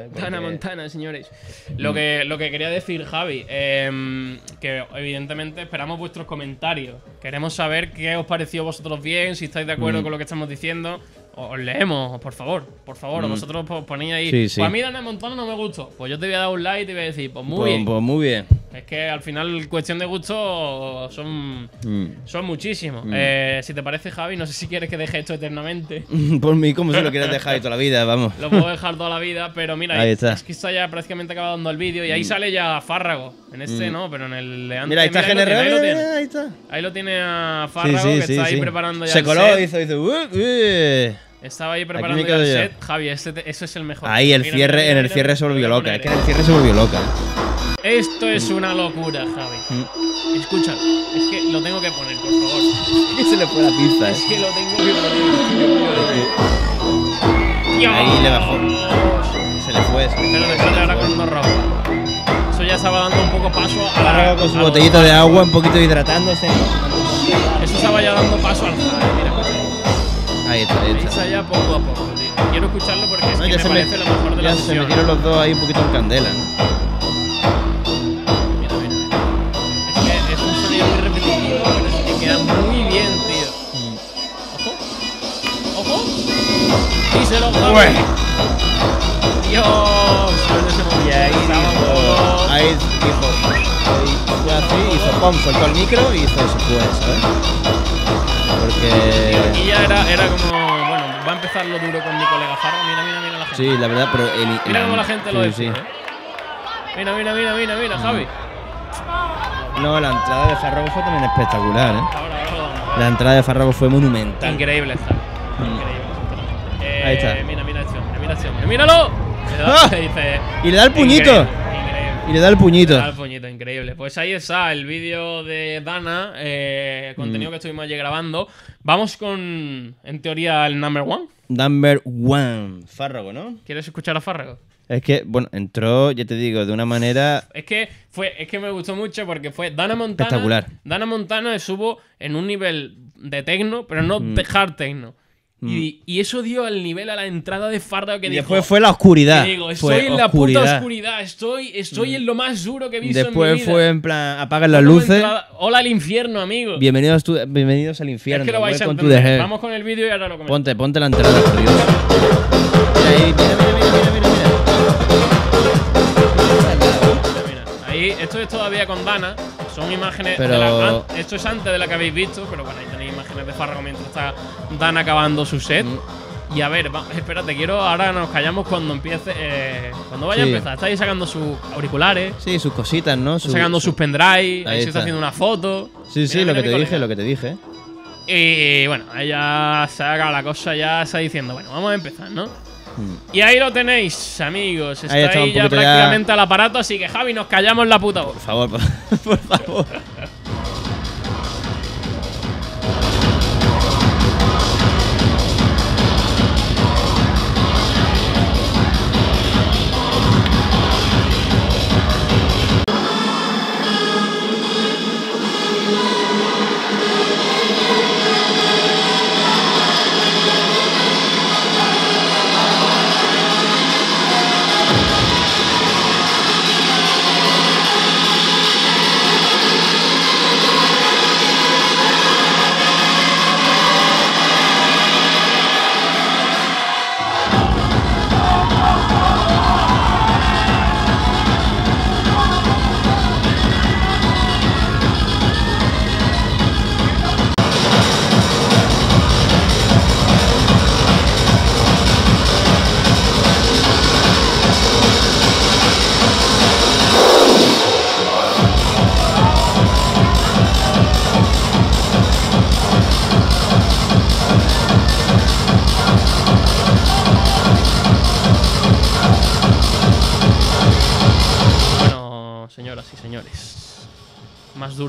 Porque... Dana Montana, señores. Lo que, lo que quería decir, Javi, eh, que evidentemente esperamos vuestros comentarios. Queremos saber qué os pareció vosotros bien, si estáis de acuerdo mm. con lo que estamos diciendo. Os leemos, por favor, por favor. Mm. Vosotros os ponéis ahí. Sí, sí. Pues a mí Dana Montana no me gustó. Pues yo te voy a dar un like y te voy a decir, pues muy pues, bien. Pues muy bien. Es que al final, cuestión de gusto, son, mm. son muchísimos. Mm. Eh, si te parece, Javi, no sé si quieres que deje esto eternamente. Por mí, como si lo quieres dejar ahí toda la vida, vamos. Lo puedo dejar toda la vida, pero mira, ahí está. Es que está ya prácticamente acabando el vídeo y ahí mm. sale ya Farrago. En este mm. no, pero en el de antes. Mira, ahí está G N R O, ahí, ahí está. Ahí lo tiene a Farrago, sí, sí, que sí, está ahí sí. preparando ya. Se coló, el set. hizo, hizo. Uh, uh. Estaba ahí preparando ya el yo. set. Javi, ese, eso es el mejor. Ahí, el mira, cierre, mira, en el mira, cierre se volvió loca. Es que en el cierre se volvió loca. Esto es una locura, Javi. Mm. Escucha, es que lo tengo que poner, por favor. Que se le fue la pizza, Es eh. que lo tengo que poner. Ahí le bajó. Se le fue. Eso. Pero déjate ahora con unos rojos. Eso ya estaba dando un poco paso a la. Con su botellito de agua, un poquito hidratándose. Eso estaba ya dando paso al Javi, mira. Ahí está, ahí está. Ahí está ya poco a poco, tío. Quiero escucharlo porque es no, que me parece lo mejor de la sesión. Ya se metieron los dos ahí un poquito en candela, ¿no? Muy bien, tío. Ojo. Ojo. Y se lo juega. Dios. Y ahí estamos. hizo pom, soltó el micro y hizo eso, fue, ¿sabes? Porque... Y ya era, era como... Bueno, va a empezar lo duro con mi colega Farrago. Mira, mira, mira la gente. Sí, la verdad, pero... El, el, mira cómo la gente sí, lo dice. Sí. ¿eh? Mira, mira, mira, mira, mira, Javi. No, la entrada de Farrago fue también espectacular, ¿eh? Ahora, ahora, ahora. La entrada de Farrago fue monumental. Increíble está. Increíble. Mm. Eh, Ahí está. Mira, mira, este hombre, mira, este hombre. ¡Míralo! ¡Ah! Dice, y le da el puñito. Increíble. Y le da el puñito. Le da el puñito, increíble. Pues ahí está el vídeo de Dana, eh, contenido mm. que estuvimos allí grabando. Vamos con, en teoría, el number one. Number one. Farrago, ¿no? ¿Quieres escuchar a Farrago? Es que, bueno, entró, ya te digo, de una manera... Es que fue es que me gustó mucho porque fue Dana Montana... Espectacular. Dana Montana estuvo en un nivel de techno, pero no mm. de hard techno. Y, y eso dio al nivel a la entrada de Farrago que y dijo... Después fue la oscuridad. Digo, estoy fue en oscuridad. La puta oscuridad, estoy, estoy mm. en lo más duro que he visto después en mi vida. Después fue en plan, apagan las luces. Entrada, hola al infierno, amigo. Bienvenidos, tu, bienvenidos al infierno. Es que lo vais a entender. Vamos con el vídeo y ahora lo comento. Ponte, ponte la entrada. Por Dios. Mira, ahí, mira, mira, mira, mira, mira. Ahí, esto es todavía con Dana. Son imágenes... Pero... De la, esto es antes de la que habéis visto, pero bueno, ahí tenéis imágenes de Farrago mientras está Dan acabando su set. Mm. Y a ver, va, espérate, quiero... Ahora nos callamos cuando empiece... Eh, cuando vaya sí. a empezar. Está ahí sacando sus auriculares. Sí, sus cositas, ¿no? Su, sacando su... sus pendrive. Ahí, ahí se está haciendo una foto. Sí, mira, sí, mira, lo que te dije, lo que te dije. Y bueno, ahí ya se ha acabado la cosa, ya está diciendo, bueno, vamos a empezar, ¿no? Y ahí lo tenéis, amigos. Está ahí, está ahí ya prácticamente ya... al aparato, así que Javi, nos callamos la puta boca. Por favor, por, por favor.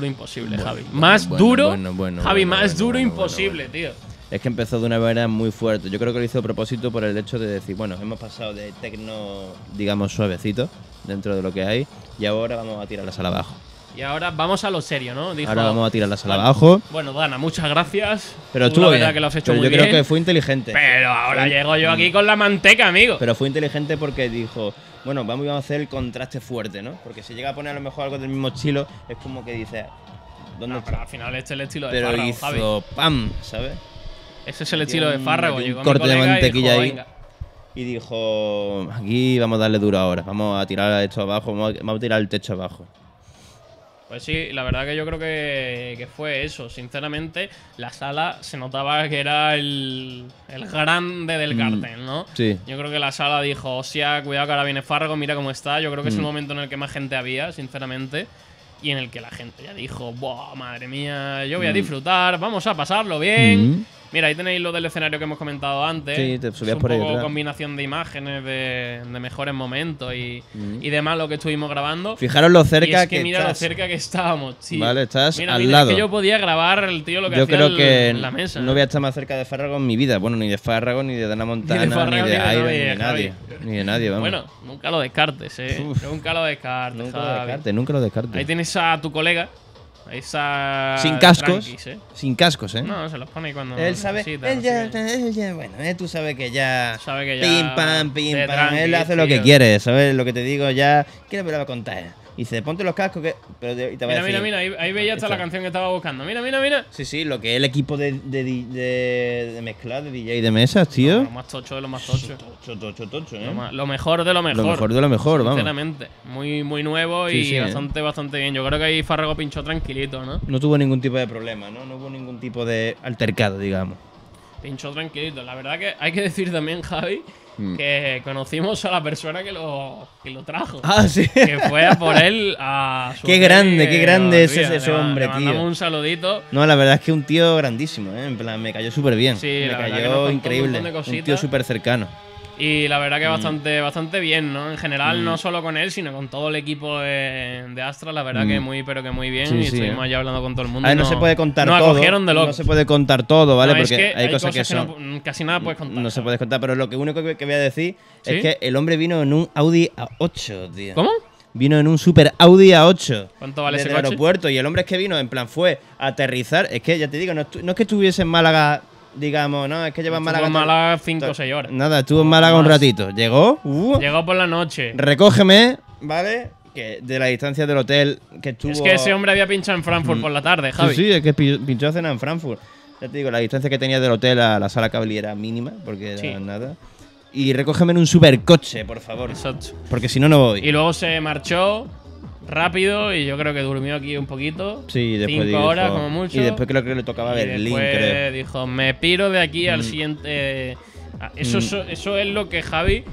Imposible, bueno, Javi. Bueno, más bueno, duro, bueno, bueno, Javi, bueno, más bueno, duro bueno, imposible, bueno, bueno. tío. Es que empezó de una manera muy fuerte. Yo creo que lo hizo a propósito por el hecho de decir, bueno, hemos pasado de techno, digamos, suavecito, dentro de lo que hay, y ahora vamos a tirar la sala abajo. Y ahora vamos a lo serio, ¿no? Dijo, ahora vamos a tirar la sala abajo. Bueno, Dana, muchas gracias. Pero tú, la verdad que lo has hecho muy bien. Yo creo que fue inteligente. Pero ahora fue... llego yo aquí con la manteca, amigo. Pero fue inteligente porque dijo, bueno, vamos a hacer el contraste fuerte, ¿no? Porque si llega a poner a lo mejor algo del mismo estilo, es como que dice, ¿dónde no, está? Pero al final este es el estilo de Farrago, Javi. Pero hizo pam, ¿sabes? Ese es el estilo de Farrago. Un corte de mantequilla ahí. Venga. Y dijo, aquí vamos a darle duro ahora. Vamos a tirar esto abajo, vamos a, vamos a tirar el techo abajo. Pues sí, la verdad que yo creo que, que fue eso. Sinceramente, la sala se notaba que era el, el grande del cartel, ¿no? Sí. Yo creo que la sala dijo, hostia, cuidado que ahora viene Farrago, mira cómo está. Yo creo que mm. es el momento en el que más gente había, sinceramente. Y en el que la gente ya dijo, ¡buah, madre mía! Yo voy mm. a disfrutar, vamos a pasarlo bien. Mm. Mira, ahí tenéis lo del escenario que hemos comentado antes. Sí, te subías es un por ahí. Poco combinación de imágenes, de, de mejores momentos y, mm. y demás lo que estuvimos grabando. Fijaros lo cerca y es que, que mira estás. Lo cerca que estábamos, tío. Vale, estás mira, al mira, lado. Es que yo podía grabar el tío lo que yo hacía creo el, que en la mesa. No voy a estar más cerca de Farrago en mi vida. Bueno, ni de Farrago, ni de Dana Montana, ni de, Farrago, ni de, ni de Airod, nadie, ni de nadie. Javi. Ni de nadie, vamos. Bueno, nunca lo descartes, eh. Uf. Nunca lo descartes, Nunca Javi. lo descartes, nunca lo descartes. Ahí tienes a tu colega. Esa sin cascos, tranquis, ¿eh? sin cascos, ¿eh? No, se los pone cuando él sabe. Necesita, él, ya, él ya, bueno, ¿eh? tú sabes que ya, sabe que ya pim pam, pim pam. Él hace lo que quiere, ¿sabes? Lo que te digo ya, ¿qué me lo va a contar? Y dice, ponte los cascos que... Pero te, y te mira, mira, mira, ahí, ahí veía hasta la canción que estaba buscando. Mira, mira, mira. Sí, sí, lo que es el equipo de, de, de, de mezclar, de D J de mesas, tío. No, lo más tocho de lo más tocho. Tocho, tocho, tocho, ¿eh? Lo, más, lo mejor de lo mejor. Lo mejor de lo mejor, vamos. Sinceramente. Muy, muy nuevo sí, y sí, bastante, eh. bastante bien. Yo creo que ahí Farrago pinchó tranquilito, ¿no? No tuvo ningún tipo de problema, ¿no? No hubo ningún tipo de altercado, digamos. Pinchó tranquilito. La verdad que hay que decir también, Javi, que conocimos a la persona que lo, que lo trajo. Ah, sí. Que fue a por él a su Qué grande, qué grande es ese, ese hombre, le tío. Le mandamos un saludito. No, la verdad es que un tío grandísimo, ¿eh? En plan, me cayó súper bien. Sí, me la cayó increíble. Un, un tío súper cercano. Y la verdad que mm. bastante, bastante bien, ¿no? En general, mm. no solo con él, sino con todo el equipo de, de Astra. La verdad mm. que muy, pero que muy bien. Sí, y sí, estuvimos eh. allá hablando con todo el mundo. Ay, no, no se puede contar no, todo. De no se puede contar todo, ¿vale? No, porque es que hay cosas, cosas que, que son... No, casi nada puedes contar. No, no se puede contar, pero lo que único que voy a decir ¿Sí? es que el hombre vino en un Audi A ocho, tío. ¿Cómo? Vino en un super Audi A ocho. ¿Cuánto vale ese coche? Desde el aeropuerto. Y el hombre es que vino, en plan, fue a aterrizar. Es que, ya te digo, no, no es que estuviese en Málaga... Digamos, no, es que lleva en Málaga. Estuvo en Málaga cinco o seis horas. Nada, estuvo en Málaga un ratito. Llegó. Uh, Llegó por la noche. Recógeme, ¿vale? Que de la distancia del hotel que estuvo. Es que ese hombre había pinchado en Frankfurt mm. por la tarde, Javi. Sí, sí, es que pinchó a cenar en Frankfurt. Ya te digo, la distancia que tenía del hotel a la Sala Cavalli era mínima, porque era sí. nada. Y recógeme en un supercoche, por favor. Exacto. Porque si no, no voy. Y luego se marchó. Rápido, y yo creo que durmió aquí un poquito. Sí, después Cinco dijo, horas, como mucho. Y después creo que le tocaba y Berlín, creo. Dijo, me piro de aquí mm. al siguiente. Eso, mm. eso, eso es lo que Javi,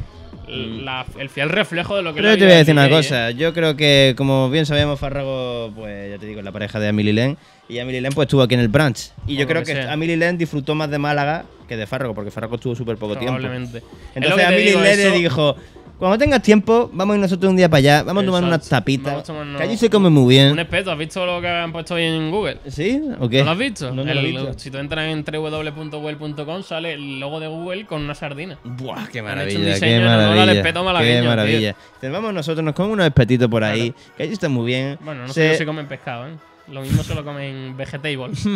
la, el fiel reflejo de lo que Pero yo te voy a decir una cosa. ¿Eh? Yo creo que, como bien sabemos, Farrago, pues ya te digo, la pareja de Amelie Len. Y Amelie Len, pues estuvo aquí en el brunch. Y como yo creo que, que Amelie Len disfrutó más de Málaga que de Farrago, porque Farrago estuvo súper poco tiempo. Probablemente. Entonces Amelie Len le dijo. Cuando tengas tiempo, vamos a ir nosotros un día para allá, vamos a tomar unas tapitas, que allí se come muy bien. Un espeto, ¿has visto lo que han puesto hoy en Google? ¿Sí? ¿O qué? ¿No lo has visto? No, no el, lo he visto. Si tú entras en w w w punto google punto com sale el logo de Google con una sardina. ¡Buah, qué maravilla! Han hecho un diseño qué maravilla, al espeto malagueño, qué maravilla. Entonces, vamos nosotros, nos comemos unos espetitos por ahí, claro. que allí está muy bien. Bueno, no sé si comen pescado, ¿eh? Lo mismo se lo comen vegetables.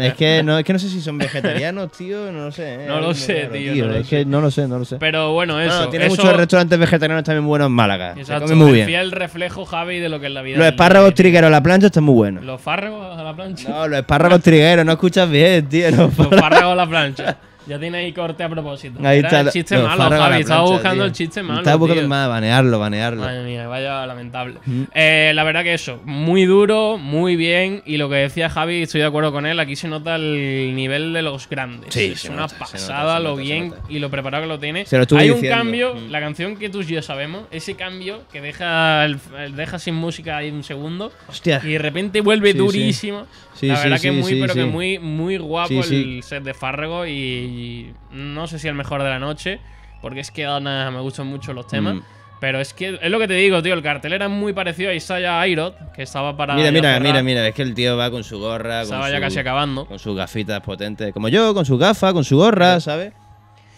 es, que no, es que no sé si son vegetarianos, tío. No lo sé. ¿eh? No lo sé, tío. tío no lo es sé. que no lo sé, no lo sé. Pero bueno, eso. Bueno, tiene eso... muchos restaurantes vegetarianos también buenos en Málaga. Exacto. Se come muy bien. Fiel reflejo, Javi, de lo que es la vida. Los espárragos trigueros a la plancha están muy buenos. ¿Los espárragos a la plancha? No, los espárragos trigueros. No escuchas bien, tío. Los espárragos a la plancha. Ya tiene ahí corte a propósito. Ahí Era está el chiste no, malo, Javi. Estaba buscando tío. el chiste malo. Estaba buscando más banearlo, banearlo. Madre mía, vaya lamentable. Mm. Eh, la verdad que eso, muy duro, muy bien. Y lo que decía Javi, estoy de acuerdo con él. Aquí se nota el nivel de los grandes. Sí, es una nota, pasada nota, lo nota, bien y lo preparado que lo tiene. Se lo Hay un diciendo. cambio, mm. la canción que tú y yo sabemos, ese cambio que deja, el, deja sin música ahí un segundo. Hostia. Y de repente vuelve sí, durísimo. Sí. La verdad sí, que sí, muy, sí, pero sí. que muy, muy guapo sí, sí. el set de Farrago y. Y no sé si el mejor de la noche, porque es que Dana me gustan mucho los temas. Mm. Pero es que es lo que te digo, tío. El cartel era muy parecido a Isaiah Airod, que estaba para. Mira, mira, mira, mira. Es que el tío va con su gorra. Estaba ya casi acabando. Con sus gafitas potentes. Como yo, con su gafa, con su gorra, ¿sabes?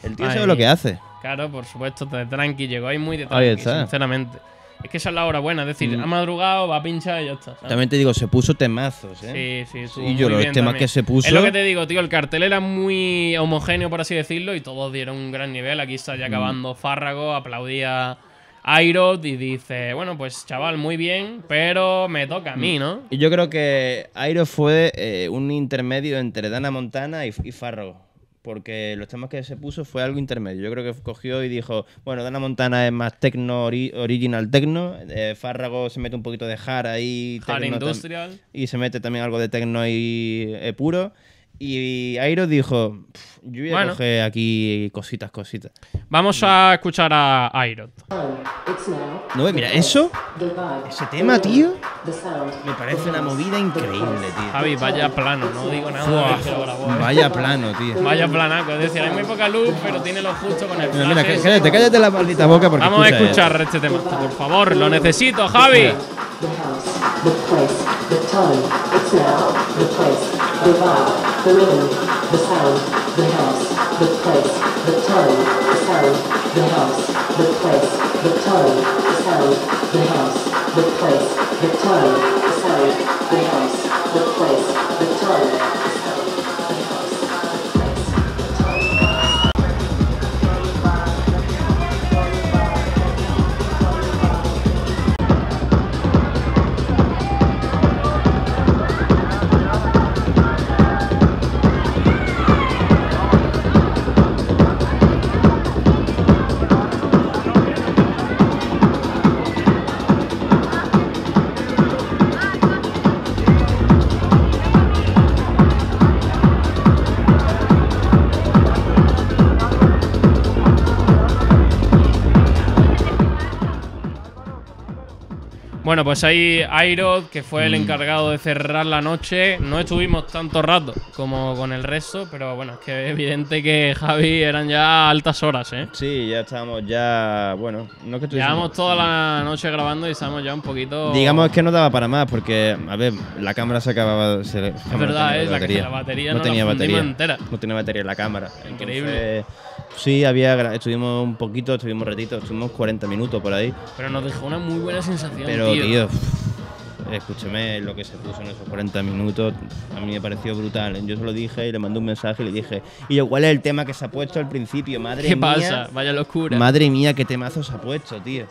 El tío Ay, sabe lo que hace. Claro, por supuesto, de tranqui. Llegó ahí muy de tranqui, sinceramente. Es que esa es la hora buena, es decir, mm. ha madrugado, va a pinchar y ya está. ¿Sabes? También te digo, se puso temazos, ¿eh? Sí, sí, Y yo, los temas también. que se puso. Es lo que te digo, tío, el cartel era muy homogéneo, por así decirlo, y todos dieron un gran nivel. Aquí está ya mm. acabando Farrago, aplaudía Airod y dice, bueno, pues chaval, muy bien, pero me toca a mí, ¿no? Y yo creo que Airod fue eh, un intermedio entre Dana Montana y, y Farrago. Porque los temas que se puso fue algo intermedio. Yo creo que cogió y dijo, bueno, Dana Montana es más techno, ori original techno. Eh, Farrago se mete un poquito de hard ahí. Hard industrial. Y se mete también algo de techno y eh, puro. Y Airod dijo, yo voy a bueno. coger aquí cositas, cositas. Vamos no. a escuchar a Airod. No, mira, eso, ese tema, tío, me parece una movida increíble, tío. Javi, vaya plano, no digo nada. Uah, pero vaya plano, tío. Vaya planaco, es decir, hay muy poca luz, pero tiene lo justo con el plano. Mira, mira, cállate, cállate la maldita boca porque Vamos escucha a escuchar esto. este tema, por favor, lo necesito, Javi. The rhythm, the sound, the house, the place, the time, the sound, the house, the place, the time, the sound, the house, the place, the time, the sound, the house, the place, the time, the sound, the house, the place, the time, the Bueno, pues ahí Airod, que fue el encargado de cerrar la noche. No estuvimos tanto rato como con el resto, pero bueno, es que evidente que, Javi, eran ya altas horas, ¿eh? Sí, ya estábamos ya... Bueno, no es que estuviésemos... Llevamos toda la noche grabando y estábamos ya un poquito... Digamos que no daba para más, porque, a ver, la cámara se acababa... Se... Es cámara verdad, no es la, que la batería no, no tenía la batería entera. No tenía batería en la cámara. Increíble. Entonces, sí, había... Estuvimos un poquito, estuvimos ratitos, estuvimos cuarenta minutos por ahí. Pero nos dejó una muy buena sensación, pero, tío. tío escúchame, lo que se puso en esos cuarenta minutos a mí me pareció brutal. Yo se lo dije y le mandé un mensaje y le dije, y yo, ¿cuál es el tema que se ha puesto al principio? Madre mía. ¿Qué pasa? Vaya locura. Madre mía, qué temazo se ha puesto, tío.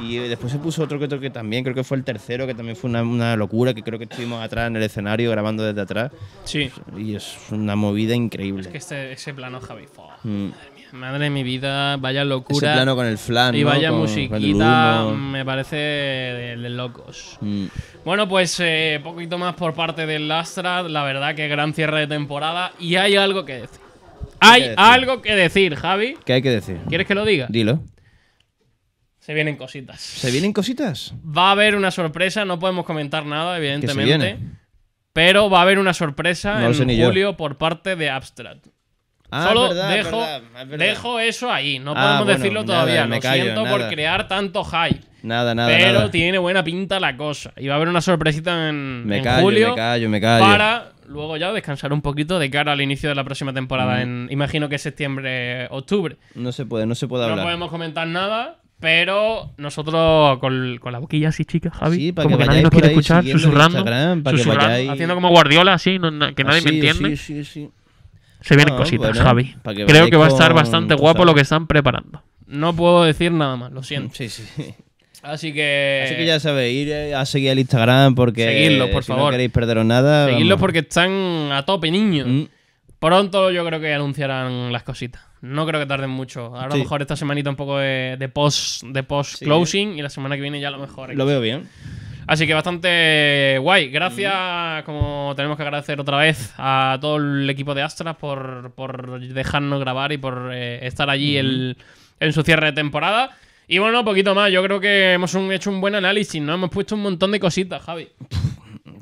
Y después se puso otro que, otro que también, creo que fue el tercero, que también fue una, una locura, que creo que estuvimos atrás en el escenario grabando desde atrás. Sí. Y es una movida increíble. Es que este, ese plano, Javi, oh, mm. madre de mi vida, vaya locura. Ese plano con el flan, Y ¿no? vaya con, musiquita, con me parece de, de locos. Mm. Bueno, pues eh, poquito más por parte del Astra. La verdad que gran cierre de temporada. Y hay algo que decir. Hay que decir? algo que decir, Javi. ¿Qué hay que decir? ¿Quieres que lo diga? Dilo. Se vienen cositas. ¿Se vienen cositas? Va a haber una sorpresa. No podemos comentar nada, evidentemente. Pero va a haber una sorpresa no en julio yo. por parte de Abstract. Ah, Solo es verdad, dejo, es verdad, es verdad. dejo eso ahí. No ah, podemos bueno, decirlo nada, todavía. Lo callo, siento nada. por crear tanto hype. Nada, nada, Pero nada. tiene buena pinta la cosa. Y va a haber una sorpresita en, me en callo, julio. Me callo, me callo. Para luego ya descansar un poquito de cara al inicio de la próxima temporada. Mm. En, imagino que septiembre, octubre. No se puede, no se puede hablar. No podemos comentar nada. Pero nosotros con, con la boquilla así, chica, Javi, sí, para como que, que nadie nos quiere escuchar, susurrando, para susurrando que vayáis... haciendo como Guardiola, así, no, que nadie ah, sí, me entiende. Sí, sí, sí. Se vienen no, cositas, bueno, Javi. Que Creo que va a estar bastante con... guapo lo que están preparando. No puedo decir nada más, lo siento. Sí, sí. Así que... Así que ya sabéis, ir a seguir al Instagram porque... Seguidlos, por si favor. no queréis perderos nada. Seguidlos vamos. porque están a tope, niños. Mm. Pronto yo creo que anunciarán las cositas. No creo que tarden mucho. Ahora sí. a lo mejor esta semanita un poco de, de post de post closing sí. y la semana que viene ya a lo mejor. Lo veo bien. Así que bastante guay. Gracias, como tenemos que agradecer otra vez a todo el equipo de Astra por, por dejarnos grabar y por eh, estar allí mm. el, en su cierre de temporada. Y bueno, poquito más. Yo creo que hemos un, hecho un buen análisis, ¿no? Hemos puesto un montón de cositas, Javi.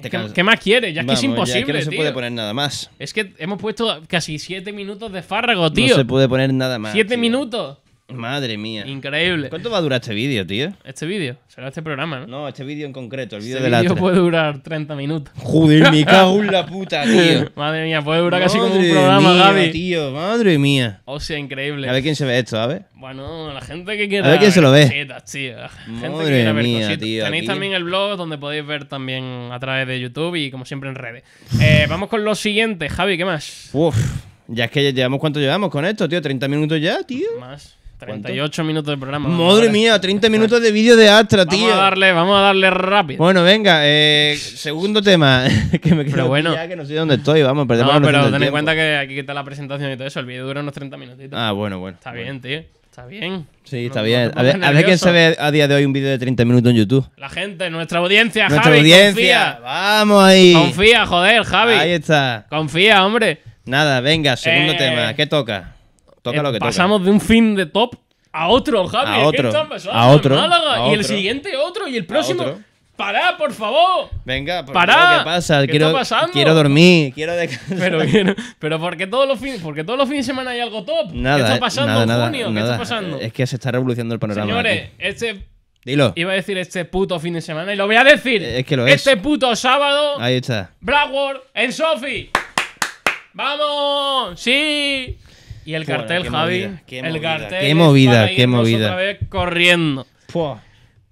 ¿Qué, ¿Qué más quieres? Ya es Vamos, que es imposible, ya que no se tío. puede poner nada más. Es que hemos puesto casi siete minutos de Farrago, tío. No se puede poner nada más. ¿siete minutos? Madre mía. Increíble. ¿Cuánto va a durar este vídeo, tío? Este vídeo. Será este programa, ¿no? No, este vídeo en concreto. El vídeo este de vídeo puede durar treinta minutos. Joder, me cago en la puta, tío. Madre mía, puede durar madre casi como un programa, mía, Gaby. tío. Madre mía. O sea, increíble. A ver quién se ve esto, a ver. Bueno, la gente que quiera. A ver quién se lo ve. Cositas, tío. La gente madre que quiera ver mía, cositas. tío. Tenéis aquí también el blog donde podéis ver también a través de YouTube y como siempre en redes. Eh, vamos con lo siguiente, Javi, ¿qué más? Uf. Ya es que llevamos cuánto llevamos con esto, tío. treinta minutos ya, tío. Más. treinta y ocho minutos de programa. Madre mía, treinta minutos de vídeo de Astra, vamos tío. Vamos a darle, vamos a darle rápido. Bueno, venga, eh, segundo tema. que me pero bueno, ya que no sé dónde estoy, vamos, perdemos No, pero ten en tiempo. cuenta que aquí está la presentación y todo eso, el vídeo dura unos treinta minutitos. Ah, bueno, bueno. Está bueno. bien, tío. Está bien. Sí, está no, bien. No a, ver, a ver quién se ve a día de hoy un vídeo de treinta minutos en YouTube. La gente, nuestra audiencia, nuestra Javi, audiencia. Confía. Vamos ahí. Confía, joder, Javi. Ahí está. Confía, hombre. Nada, venga, segundo eh... tema. ¿Qué toca? Toca lo que Pasamos toca. de un fin de top a otro, Javi. A otro, a otro, Málaga, a otro. Y el siguiente otro. Y el próximo. ¡Pará, por favor! Venga, por ¡Pará! ¿Qué pasa? ¿Qué quiero, está pasando? Quiero dormir, quiero descansar. Pero, pero, pero ¿por qué todos los fines fin de semana hay algo top? Nada, ¿Qué está pasando nada, en nada, junio? Nada. ¿Qué está pasando? Es que se está revolucionando el panorama. Señores, aquí. este... Dilo. Iba a decir este puto fin de semana y lo voy a decir. Es que lo es. Este puto sábado. Ahí está. Blackworks en Sophie. ¡Vamos! ¡Sí! Y el Pura, cartel, Javi. Movida, el movida, cartel. Qué movida, qué movida. Otra vez corriendo. Pua.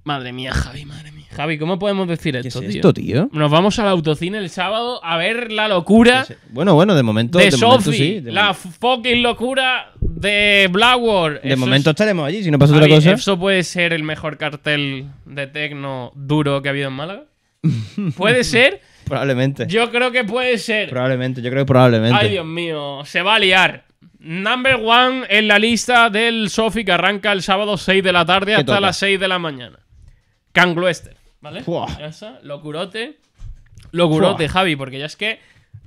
Madre mía, Javi, madre mía. Javi, ¿cómo podemos decir esto, ¿Qué es tío? esto, tío? Nos vamos al autocine el sábado a ver la locura. Es bueno, bueno, de momento. De, de Sophie. Momento, sí, de la momento. fucking locura de Blackworks. De eso momento es... estaremos allí, si no pasa Javi, otra cosa. ¿Eso puede ser el mejor cartel de tecno duro que ha habido en Málaga? ¿Puede ser? Probablemente. Yo creo que puede ser. Probablemente, yo creo que probablemente. Ay, Dios mío, se va a liar. Number one en la lista del Sophie que arranca el sábado seis de la tarde hasta las seis de la mañana. Klangkuenstler, ¿vale? Esa, locurote. Locurote, Javi, porque ya es que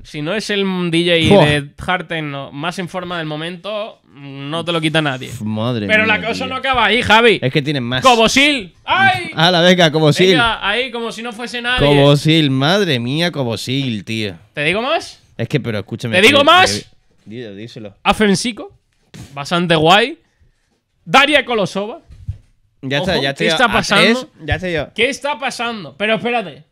Si no es el D J ¡fua! De Harten más en forma del momento, no te lo quita nadie. Madre Pero mía, la cosa tío. no acaba ahí, Javi. Es que tienen más. ¡Kobosil! ¡Ay! ¡A la beca, Kobosil! Venga, ahí, como si no fuese nadie. Kobosil, madre mía, Kobosil, tío. ¿Te digo más? Es que, pero escúchame. ¿Te digo tío, más? Tío, díselo. Afensico, bastante guay. Daria Kolosova. Ya está, Ojo, ya está. ¿Qué está pasando? Ya está yo. ¿Qué está pasando? Pero espérate.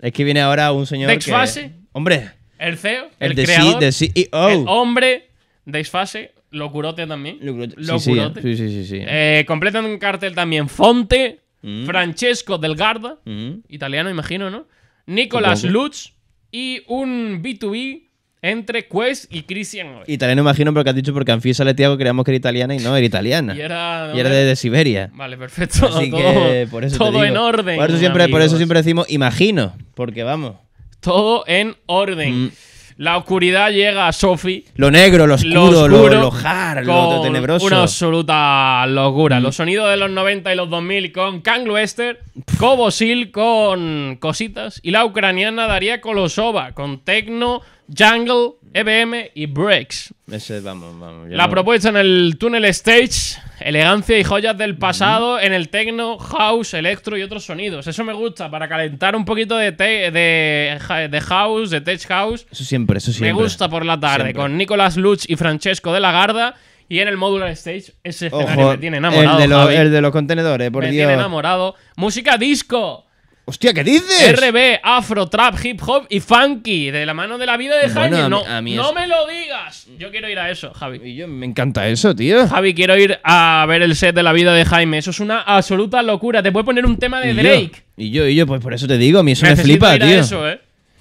Es que viene ahora un señor Dexphase, que... Hombre. El C E O, el, el de creador, C, de C E O. El hombre, Dexphase, Locurote también. Locurote. Locurote. Sí, sí, sí, sí. Eh, completan un cartel también Fonte, mm. Francesco Del Garda, mm. italiano imagino, ¿no? Nicolás Lutz y un B dos B entre Quest y Cristiano. Italiano imagino porque has dicho, porque Anfí sale Tiago, creíamos que era italiana y no, era italiana. Y era, y era desde Siberia. Vale, perfecto. Así todo, que por eso todo en orden. Por eso, siempre, por eso siempre decimos imagino, porque vamos. Todo en orden. Mm. La oscuridad llega a Sophie. Lo negro, lo oscuro, lo, oscuro, lo, lo hard, lo tenebroso. Una absoluta locura. Mm. Los sonidos de los noventa y los dos mil con Klangkuenstler, Kobosil con cositas y la ucraniana Daria Kolosova con techno, jungle, E B M y breaks. Ese, vamos, vamos. La no... propuesta en el Tunnel Stage, elegancia y joyas del pasado, mm. en el techno, house, electro y otros sonidos. Eso me gusta, para calentar un poquito de, te de, de house, de tech house. Eso siempre, eso siempre. Me gusta por la tarde, siempre. Con Nicolás Lutz y Francesco de la Garda. Y en el Modular Stage, ese escenario Ojo, me tiene enamorado. El de, lo, Javi. el de los contenedores, por me Dios. Me tiene enamorado. Música disco. ¡Hostia, qué dices! R B, afro, trap, hip hop y funky. De la mano de la vida de Jaime. Bueno, no, mí, no es... me lo digas. Yo quiero ir a eso, Javi. Y yo, me encanta eso, tío. Javi, quiero ir a ver el set de la vida de Jaime. Eso es una absoluta locura. Te puede poner un tema de y Drake. Yo, y yo, y yo, pues por eso te digo. A mí eso Necesito me flipa, ir a tío. Eso, ¿eh?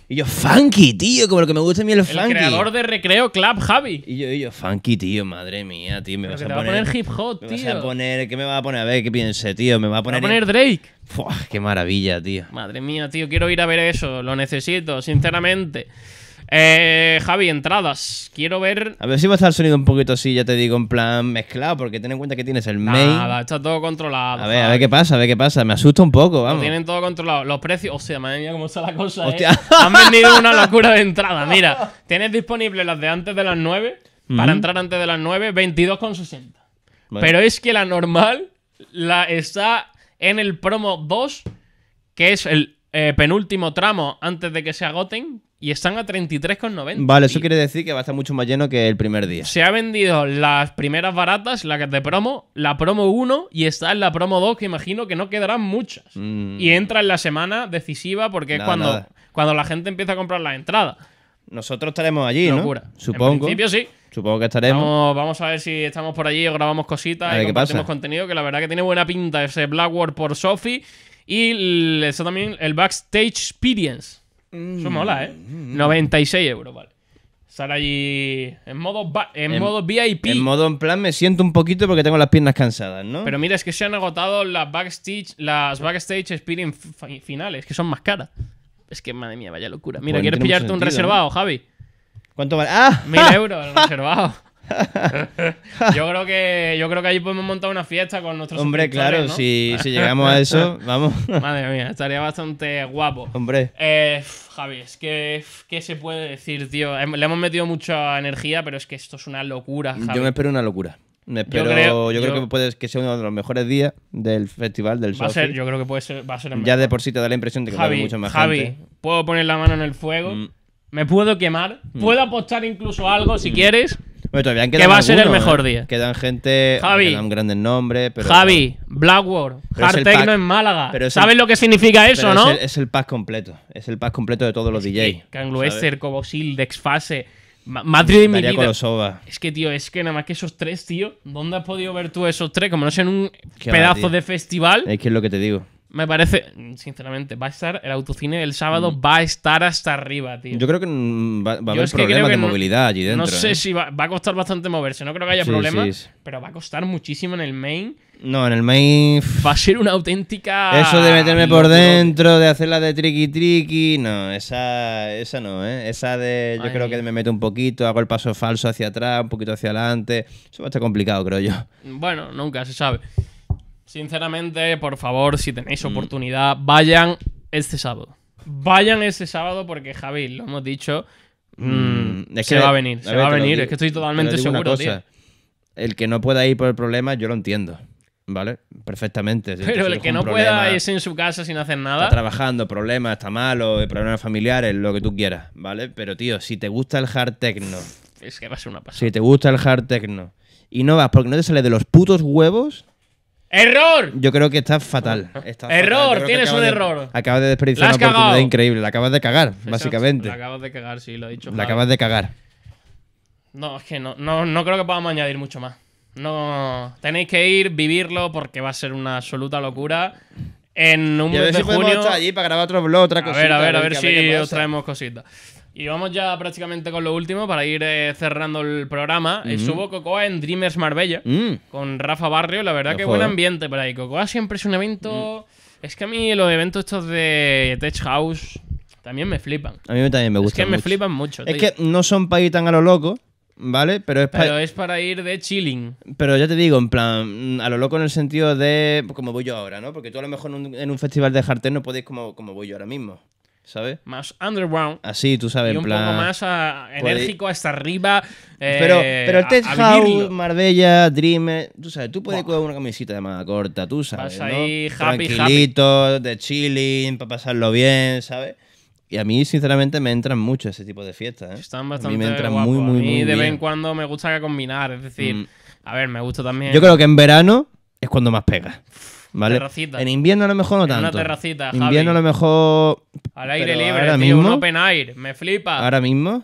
Y yo, funky, tío, como lo que me gusta a mí el, el funky. El creador de Recreo Club, Javi. Y yo, y yo, funky, tío, madre mía, tío. Me vas, vas a poner, poner hip hop, tío. Me vas a poner, ¿qué me vas a poner? A ver, ¿qué piense, tío? Me va a poner, va a poner en... Drake. Fua, qué maravilla, tío. Madre mía, tío, quiero ir a ver eso. Lo necesito, sinceramente. Eh, Javi, entradas. Quiero ver. A ver si va a estar el sonido un poquito así, ya te digo, en plan mezclado, porque ten en cuenta que tienes el main. Nada, está todo controlado. A ver, a ver qué pasa, a ver qué pasa. Me asusta un poco, vamos. Lo tienen todo controlado. Los precios. Hostia, madre mía, cómo está la cosa, eh. Han vendido una locura de entrada. Mira, tienes disponibles las de antes de las nueve. Mm-hmm. Para entrar antes de las nueve, veintidós con sesenta. Bueno. Pero es que la normal la está en el promo dos, que es el eh, penúltimo tramo antes de que se agoten. Y están a treinta y tres con noventa. Vale, eso quiere decir que va a estar mucho más lleno que el primer día. Se ha vendido las primeras baratas, las de promo, la promo uno y está en la promo dos, que imagino que no quedarán muchas. Mm. Y entra en la semana decisiva porque nada, es cuando, nada. cuando la gente empieza a comprar las entradas. Nosotros estaremos allí, Locura. ¿no? Supongo. En principio sí. Supongo que estaremos. Vamos, vamos a ver si estamos por allí o grabamos cositas y compartimos contenido, que la verdad que tiene buena pinta ese Blackworks por Sophie. Y eso también, el Backstage Experience. Eso mola, ¿eh? noventa y seis euros, vale. Estar allí en modo, en, en modo V I P. En modo, en plan, me siento un poquito porque tengo las piernas cansadas, ¿no? Pero mira, es que se han agotado las backstage, las backstage experience finales, que son más caras. Es que, madre mía, vaya locura. Mira, bueno, ¿quieres pillarte sentido, un reservado, ¿no? Javi? ¿Cuánto vale? ¡Ah! Mil euros el reservado. yo creo que yo creo que allí podemos montar una fiesta con nuestros hombre claro ¿no? si, si llegamos a eso vamos madre mía, estaría bastante guapo, hombre. eh, Javi, es que qué se puede decir, tío. Le hemos metido mucha energía, pero es que esto es una locura, Javi. Yo me espero una locura. Me espero, yo creo, yo creo yo, que puede que sea uno de los mejores días del festival del Sophie. Ser, yo creo que puede ser, va a ser el mejor. Ya de por sí te da la impresión de que Javi, va a haber mucho más Javi, gente. Puedo poner la mano en el fuego, mm. me puedo quemar, mm. puedo apostar incluso algo si mm. quieres. Bueno, que va algunos, a ser el mejor día. Quedan gente, Javi, quedan grandes nombres. Pero Javi, no. Blackworks, Hard Techno en Málaga. Pero ¿sabes el, lo que significa eso, no? Es el, es el pack completo. Es el pack completo de todos los es D Js. Klangkuenstler, Kobosil, Dexphase, Madrid y Daria Kolosova. Es que, tío, es que nada más que esos tres, tío. ¿Dónde has podido ver tú esos tres? Como no sea en un Qué pedazo va, de festival. Es que es lo que te digo. Me parece, sinceramente, va a estar el autocine el sábado, mm. va a estar hasta arriba, tío. Yo creo que va, va a haber problemas de no, movilidad allí dentro. No sé eh. si va, va a costar bastante moverse, no creo que haya sí, problemas, sí, sí. pero va a costar muchísimo en el main. No, en el main... Va a ser una auténtica... Eso de meterme por dentro, de hacer la de triqui triqui... No, esa, esa no, ¿eh? Esa de... Yo Ay. creo que me meto un poquito, hago el paso falso hacia atrás, un poquito hacia adelante... Eso va a estar complicado, creo yo. Bueno, nunca se sabe. Sinceramente, por favor, si tenéis oportunidad, vayan este sábado. Vayan este sábado porque, Javi, lo hemos dicho, Mm, es que se va a venir, se va a venir. Es que estoy totalmente seguro, tío. El que no pueda ir por el problema, yo lo entiendo, ¿vale? Perfectamente. Si pero el que no problema, pueda irse en su casa sin hacer nada... Está trabajando, problemas, está malo, problemas familiares, lo que tú quieras, ¿vale? Pero, tío, si te gusta el hard techno... Es que va a ser una pasada. Si te gusta el hard techno y no vas porque no te sale de los putos huevos... ¡Error! Yo creo que está fatal. Está ¡Error! Fatal. Tienes un de, error. Acabas de desperdiciar una cagado. oportunidad increíble. La acabas de cagar, Exacto. básicamente. La acabas de cagar, sí, lo he dicho. La claro. acabas de cagar. No, es que no, no, no creo que podamos añadir mucho más. No, tenéis que ir, vivirlo, porque va a ser una absoluta locura. En un mes de si junio... Estar allí para grabar otro blog, otra cosita. A ver, a ver, a ver, a ver si os traemos cositas. Y vamos ya prácticamente con lo último para ir eh, cerrando el programa. Mm-hmm. eh, subo Cocoa en Dreamers Marbella mm. con Rafa Barrio. La verdad no que joder. buen ambiente por ahí. Cocoa siempre es un evento... Mm. Es que a mí los eventos estos de Tech House también me flipan. A mí también me gustan. Es que mucho. me flipan mucho. Es tío. que no son para ir tan a lo loco, ¿vale? Pero es, Pero pa es para ir de chilling. Pero ya te digo, en plan, a lo loco en el sentido de... Como voy yo ahora, ¿no? Porque tú a lo mejor en un, en un festival de hardcore no podéis como, como voy yo ahora mismo. ¿Sabes? Más underground. Así, tú sabes, y en plan... un poco más a, enérgico, puede... hasta arriba. Eh, pero, pero el Tech House, Marbella, Dreamer... Tú sabes, tú puedes coger una camisita de manga corta, tú sabes, Vas ¿no? ahí, happy, Tranquilitos, happy. de chilling, para pasarlo bien, ¿sabes? Y a mí, sinceramente, me entran mucho ese tipo de fiestas, ¿eh? Están bastante a mí me entran guapo. muy, muy, a mí muy de bien. vez en cuando me gusta combinar, es decir... Mm. A ver, me gusta también... Yo creo que en verano es cuando más pega. ¿Vale? Terracita. En invierno a lo mejor no tanto. En una terracita, Javi. Invierno a lo mejor... Al aire Pero libre, ahora tío, mismo, un open air. Me flipa. Ahora mismo,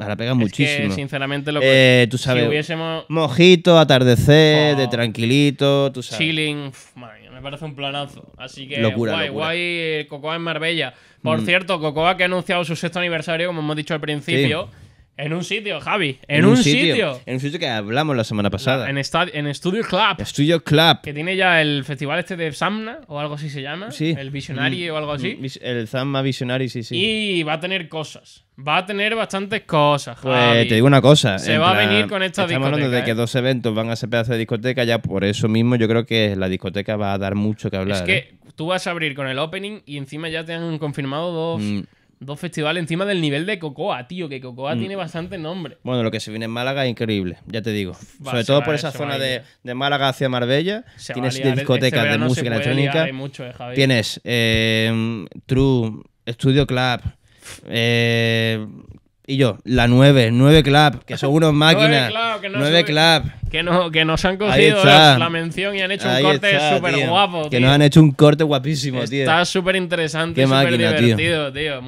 ahora pega es muchísimo. Que, sinceramente, lo que... Eh, tú sabes, si hubiésemos... mojito, atardecer, oh, de tranquilito, tú sabes. Chilling. Uf, madre mía, me parece un planazo. Así que locura, guay, locura. guay. Cocoa en Marbella. Por mm. cierto, Cocoa, que ha anunciado su sexto aniversario, como hemos dicho al principio... Sí. En un sitio, Javi. En, en un sitio. sitio. En un sitio que hablamos la semana pasada. En, en Studio Club. Studio Club. Que tiene ya el festival este de Samna, o algo así se llama. Sí. El Visionary mm, o algo así. El Samna Visionary, sí, sí. Y va a tener cosas. Va a tener bastantes cosas, Javi. Pues te digo una cosa. Se va plan, a venir con esta estamos discoteca. Estamos hablando de que eh. dos eventos van a ser pedazos de discoteca. Ya por eso mismo yo creo que la discoteca va a dar mucho que hablar. Es que ¿eh? tú vas a abrir con el opening y encima ya te han confirmado dos... Mm. Dos festivales encima del nivel de Cocoa, tío, que Cocoa mm. tiene bastante nombre. Bueno, lo que se viene en Málaga es increíble, ya te digo. Va, Sobre todo va, por esa zona de, de Málaga hacia Marbella. Se tienes discotecas este de música electrónica. Mucho, eh, tienes eh, True, Studio Club, eh, y yo, la nueve, nueve Club, que son unos máquinas. nueve Club. Que, no, que nos han cogido la, la mención y han hecho Ahí un corte súper guapo, tío. Que nos han hecho un corte guapísimo, tío. Está súper interesante, súper divertido, tío. tío.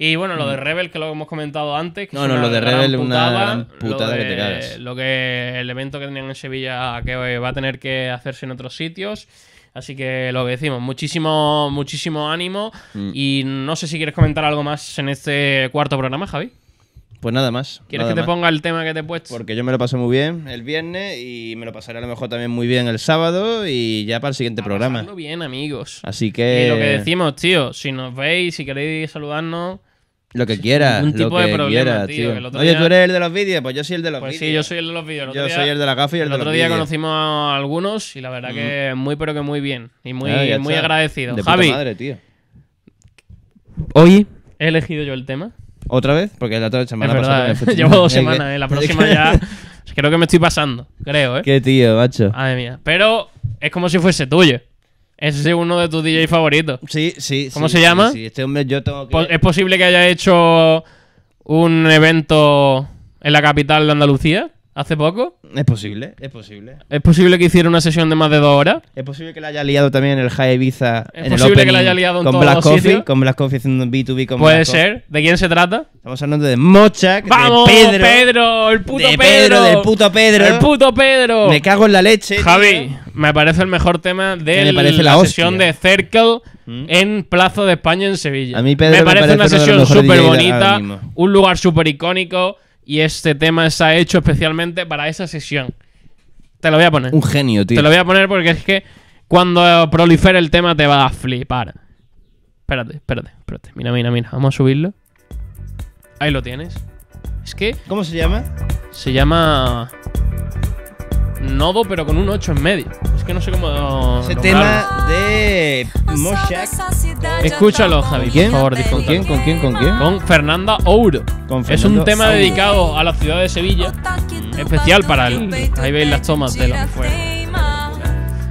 Y bueno, lo de Rebel, que lo hemos comentado antes. Que no, no, lo de Rebel es una gran putada que te cagas. Lo que el evento que tenían en Sevilla, que va a tener que hacerse en otros sitios. Así que lo que decimos, muchísimo, muchísimo ánimo. Mm. Y no sé si quieres comentar algo más en este cuarto programa, Javi. Pues nada más. ¿Quieres nada que te más. ponga el tema que te he puesto? Porque yo me lo pasé muy bien el viernes y me lo pasaré a lo mejor también muy bien el sábado y ya para el siguiente a programa. Pasarlo bien, amigos. Así que... Y lo que decimos, tío, si nos veis, si queréis saludarnos... Lo que quieras, un tipo lo que de problema, quieras, tío. tío. Que Oye, día... ¿tú eres el de los vídeos? Pues yo soy el de los vídeos. Pues videos. sí, yo soy el de los vídeos. Yo día... soy el de la gafa y el, el de los vídeos. El otro día conocimos a algunos y la verdad mm. que muy, pero que muy bien. Y muy, ah, muy agradecido. De Javi, puta madre, tío. Hoy he elegido yo el tema. ¿Otra vez? Porque la otra semana pasada... ¿eh? Llevo dos semanas, ¿eh? La próxima ya... Creo que me estoy pasando, creo, ¿eh? Qué tío, macho. Madre mía. Pero es como si fuese tuyo. Es uno de tus D Js favoritos. Sí, sí. ¿Cómo sí, se llama? Sí, sí, este hombre yo tengo que... ¿Es posible que haya hecho un evento en la capital de Andalucía hace poco? Es posible, es posible. ¿Es posible que hiciera una sesión de más de dos horas? ¿Es posible que la haya liado también en el High Ibiza? ¿Es en posible el que la haya liado en con todos Black los Coffee, sitios? Con Black Coffee haciendo un B dos B con Puede Black ser. Coffee. ¿De quién se trata? Estamos hablando de Mocha, ¡Vamos, de Pedro. Pedro! ¡El puto de Pedro, Pedro! ¡Del puto Pedro! ¡El puto Pedro! ¡Me cago en la leche! Javi, tío. Me parece el mejor tema de la, la sesión de Circle ¿Mm? en Plaza de España en Sevilla. A mí Pedro me parece, me parece una sesión súper bonita, un lugar súper icónico. Y este tema está hecho especialmente para esa sesión. Te lo voy a poner. Un genio, tío. Te lo voy a poner porque es que cuando prolifere el tema te va a flipar. Espérate, espérate, espérate. Mira, mira, mira. Vamos a subirlo. Ahí lo tienes. Es que... ¿Cómo se llama? Se llama... nodo, pero con un ocho en medio. Es que no sé cómo. Ese tema de Mocha. Escúchalo, Javi, por favor. ¿Con quién? ¿Con quién? ¿Con quién? Con Fernanda Ouro. Es un tema dedicado a la ciudad de Sevilla. Especial para él. Ahí veis las tomas de lo que fue.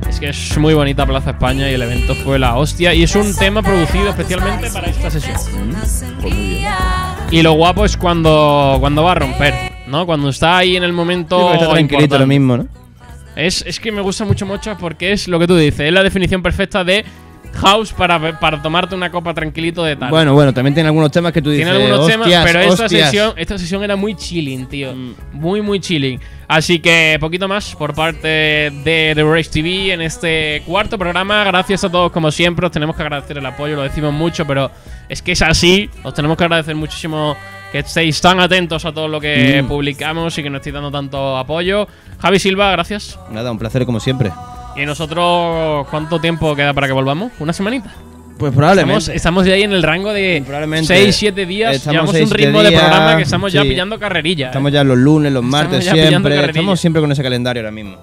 Es que es muy bonita Plaza España y el evento fue la hostia. Y es un tema producido especialmente para esta sesión. Mm, pues muy bien. Y lo guapo es cuando, cuando va a romper, ¿no? Cuando está ahí en el momento. Sí, pero está tranquilito lo mismo, ¿no? Es, es que me gusta mucho Mocha porque es lo que tú dices. Es la definición perfecta de house para, para tomarte una copa tranquilito de tal. Bueno, bueno, también tiene algunos temas que tú dices. Tiene algunos hostias, temas, pero esta sesión, esta sesión era muy chilling, tío. Mm. Muy, muy chilling. Así que poquito más por parte de The Rave T V en este cuarto programa. Gracias a todos, como siempre. Os tenemos que agradecer el apoyo, lo decimos mucho, pero es que es así. Os tenemos que agradecer muchísimo que estéis tan atentos a todo lo que mm. publicamos y que nos estéis dando tanto apoyo. Javi Silva, gracias. Nada, un placer como siempre. ¿Y nosotros cuánto tiempo queda para que volvamos? ¿Una semanita? Pues probablemente. Estamos, estamos ya ahí en el rango de seis siete días. Llevamos seis, un ritmo días, de programa que estamos sí. ya pillando carrerilla. Estamos eh. ya los lunes, los martes, estamos siempre. Estamos siempre con ese calendario ahora mismo.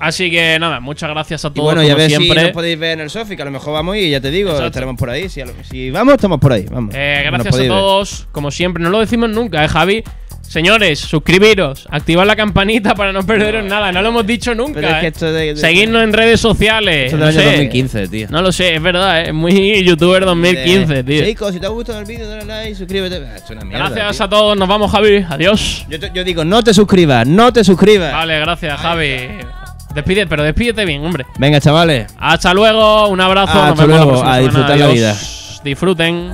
Así que nada, muchas gracias a todos. Y bueno, ya ves si nos podéis ver en el Sophie, que a lo mejor vamos y ya te digo, exacto, estaremos por ahí. Si, a lo, si vamos, estamos por ahí. Vamos. Eh, gracias a todos, ver. como siempre. No lo decimos nunca, ¿eh, Javi? Señores, suscribiros, activad la campanita para no perderos nada. No lo hemos dicho nunca. Pero es que esto de, de, seguidnos en redes sociales. Esto del año dos mil quince, tío. No lo sé, es verdad, es ¿eh? muy youtuber dos mil quince, tío. Chicos, si te ha gustado el vídeo, dale like, suscríbete. Ah, es una mierda, gracias tío. a todos, nos vamos, Javi. Adiós. Yo, yo digo, no te suscribas, no te suscribas. Vale, gracias, Javi. Despídete, pero despídete bien, hombre. Venga, chavales. Hasta luego, un abrazo. Hasta nos vemos luego, a disfrutar Adiós. la vida. Disfruten.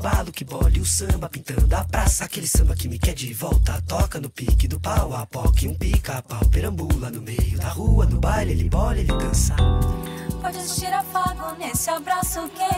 Balo que bole o samba pintando a praça. Aquele samba que me quer de volta. Toca no pique do pau a poque. Um pica a pau perambula no meio da rua. No baile ele bola, ele dança. Pode tirar fogo nesse abraço que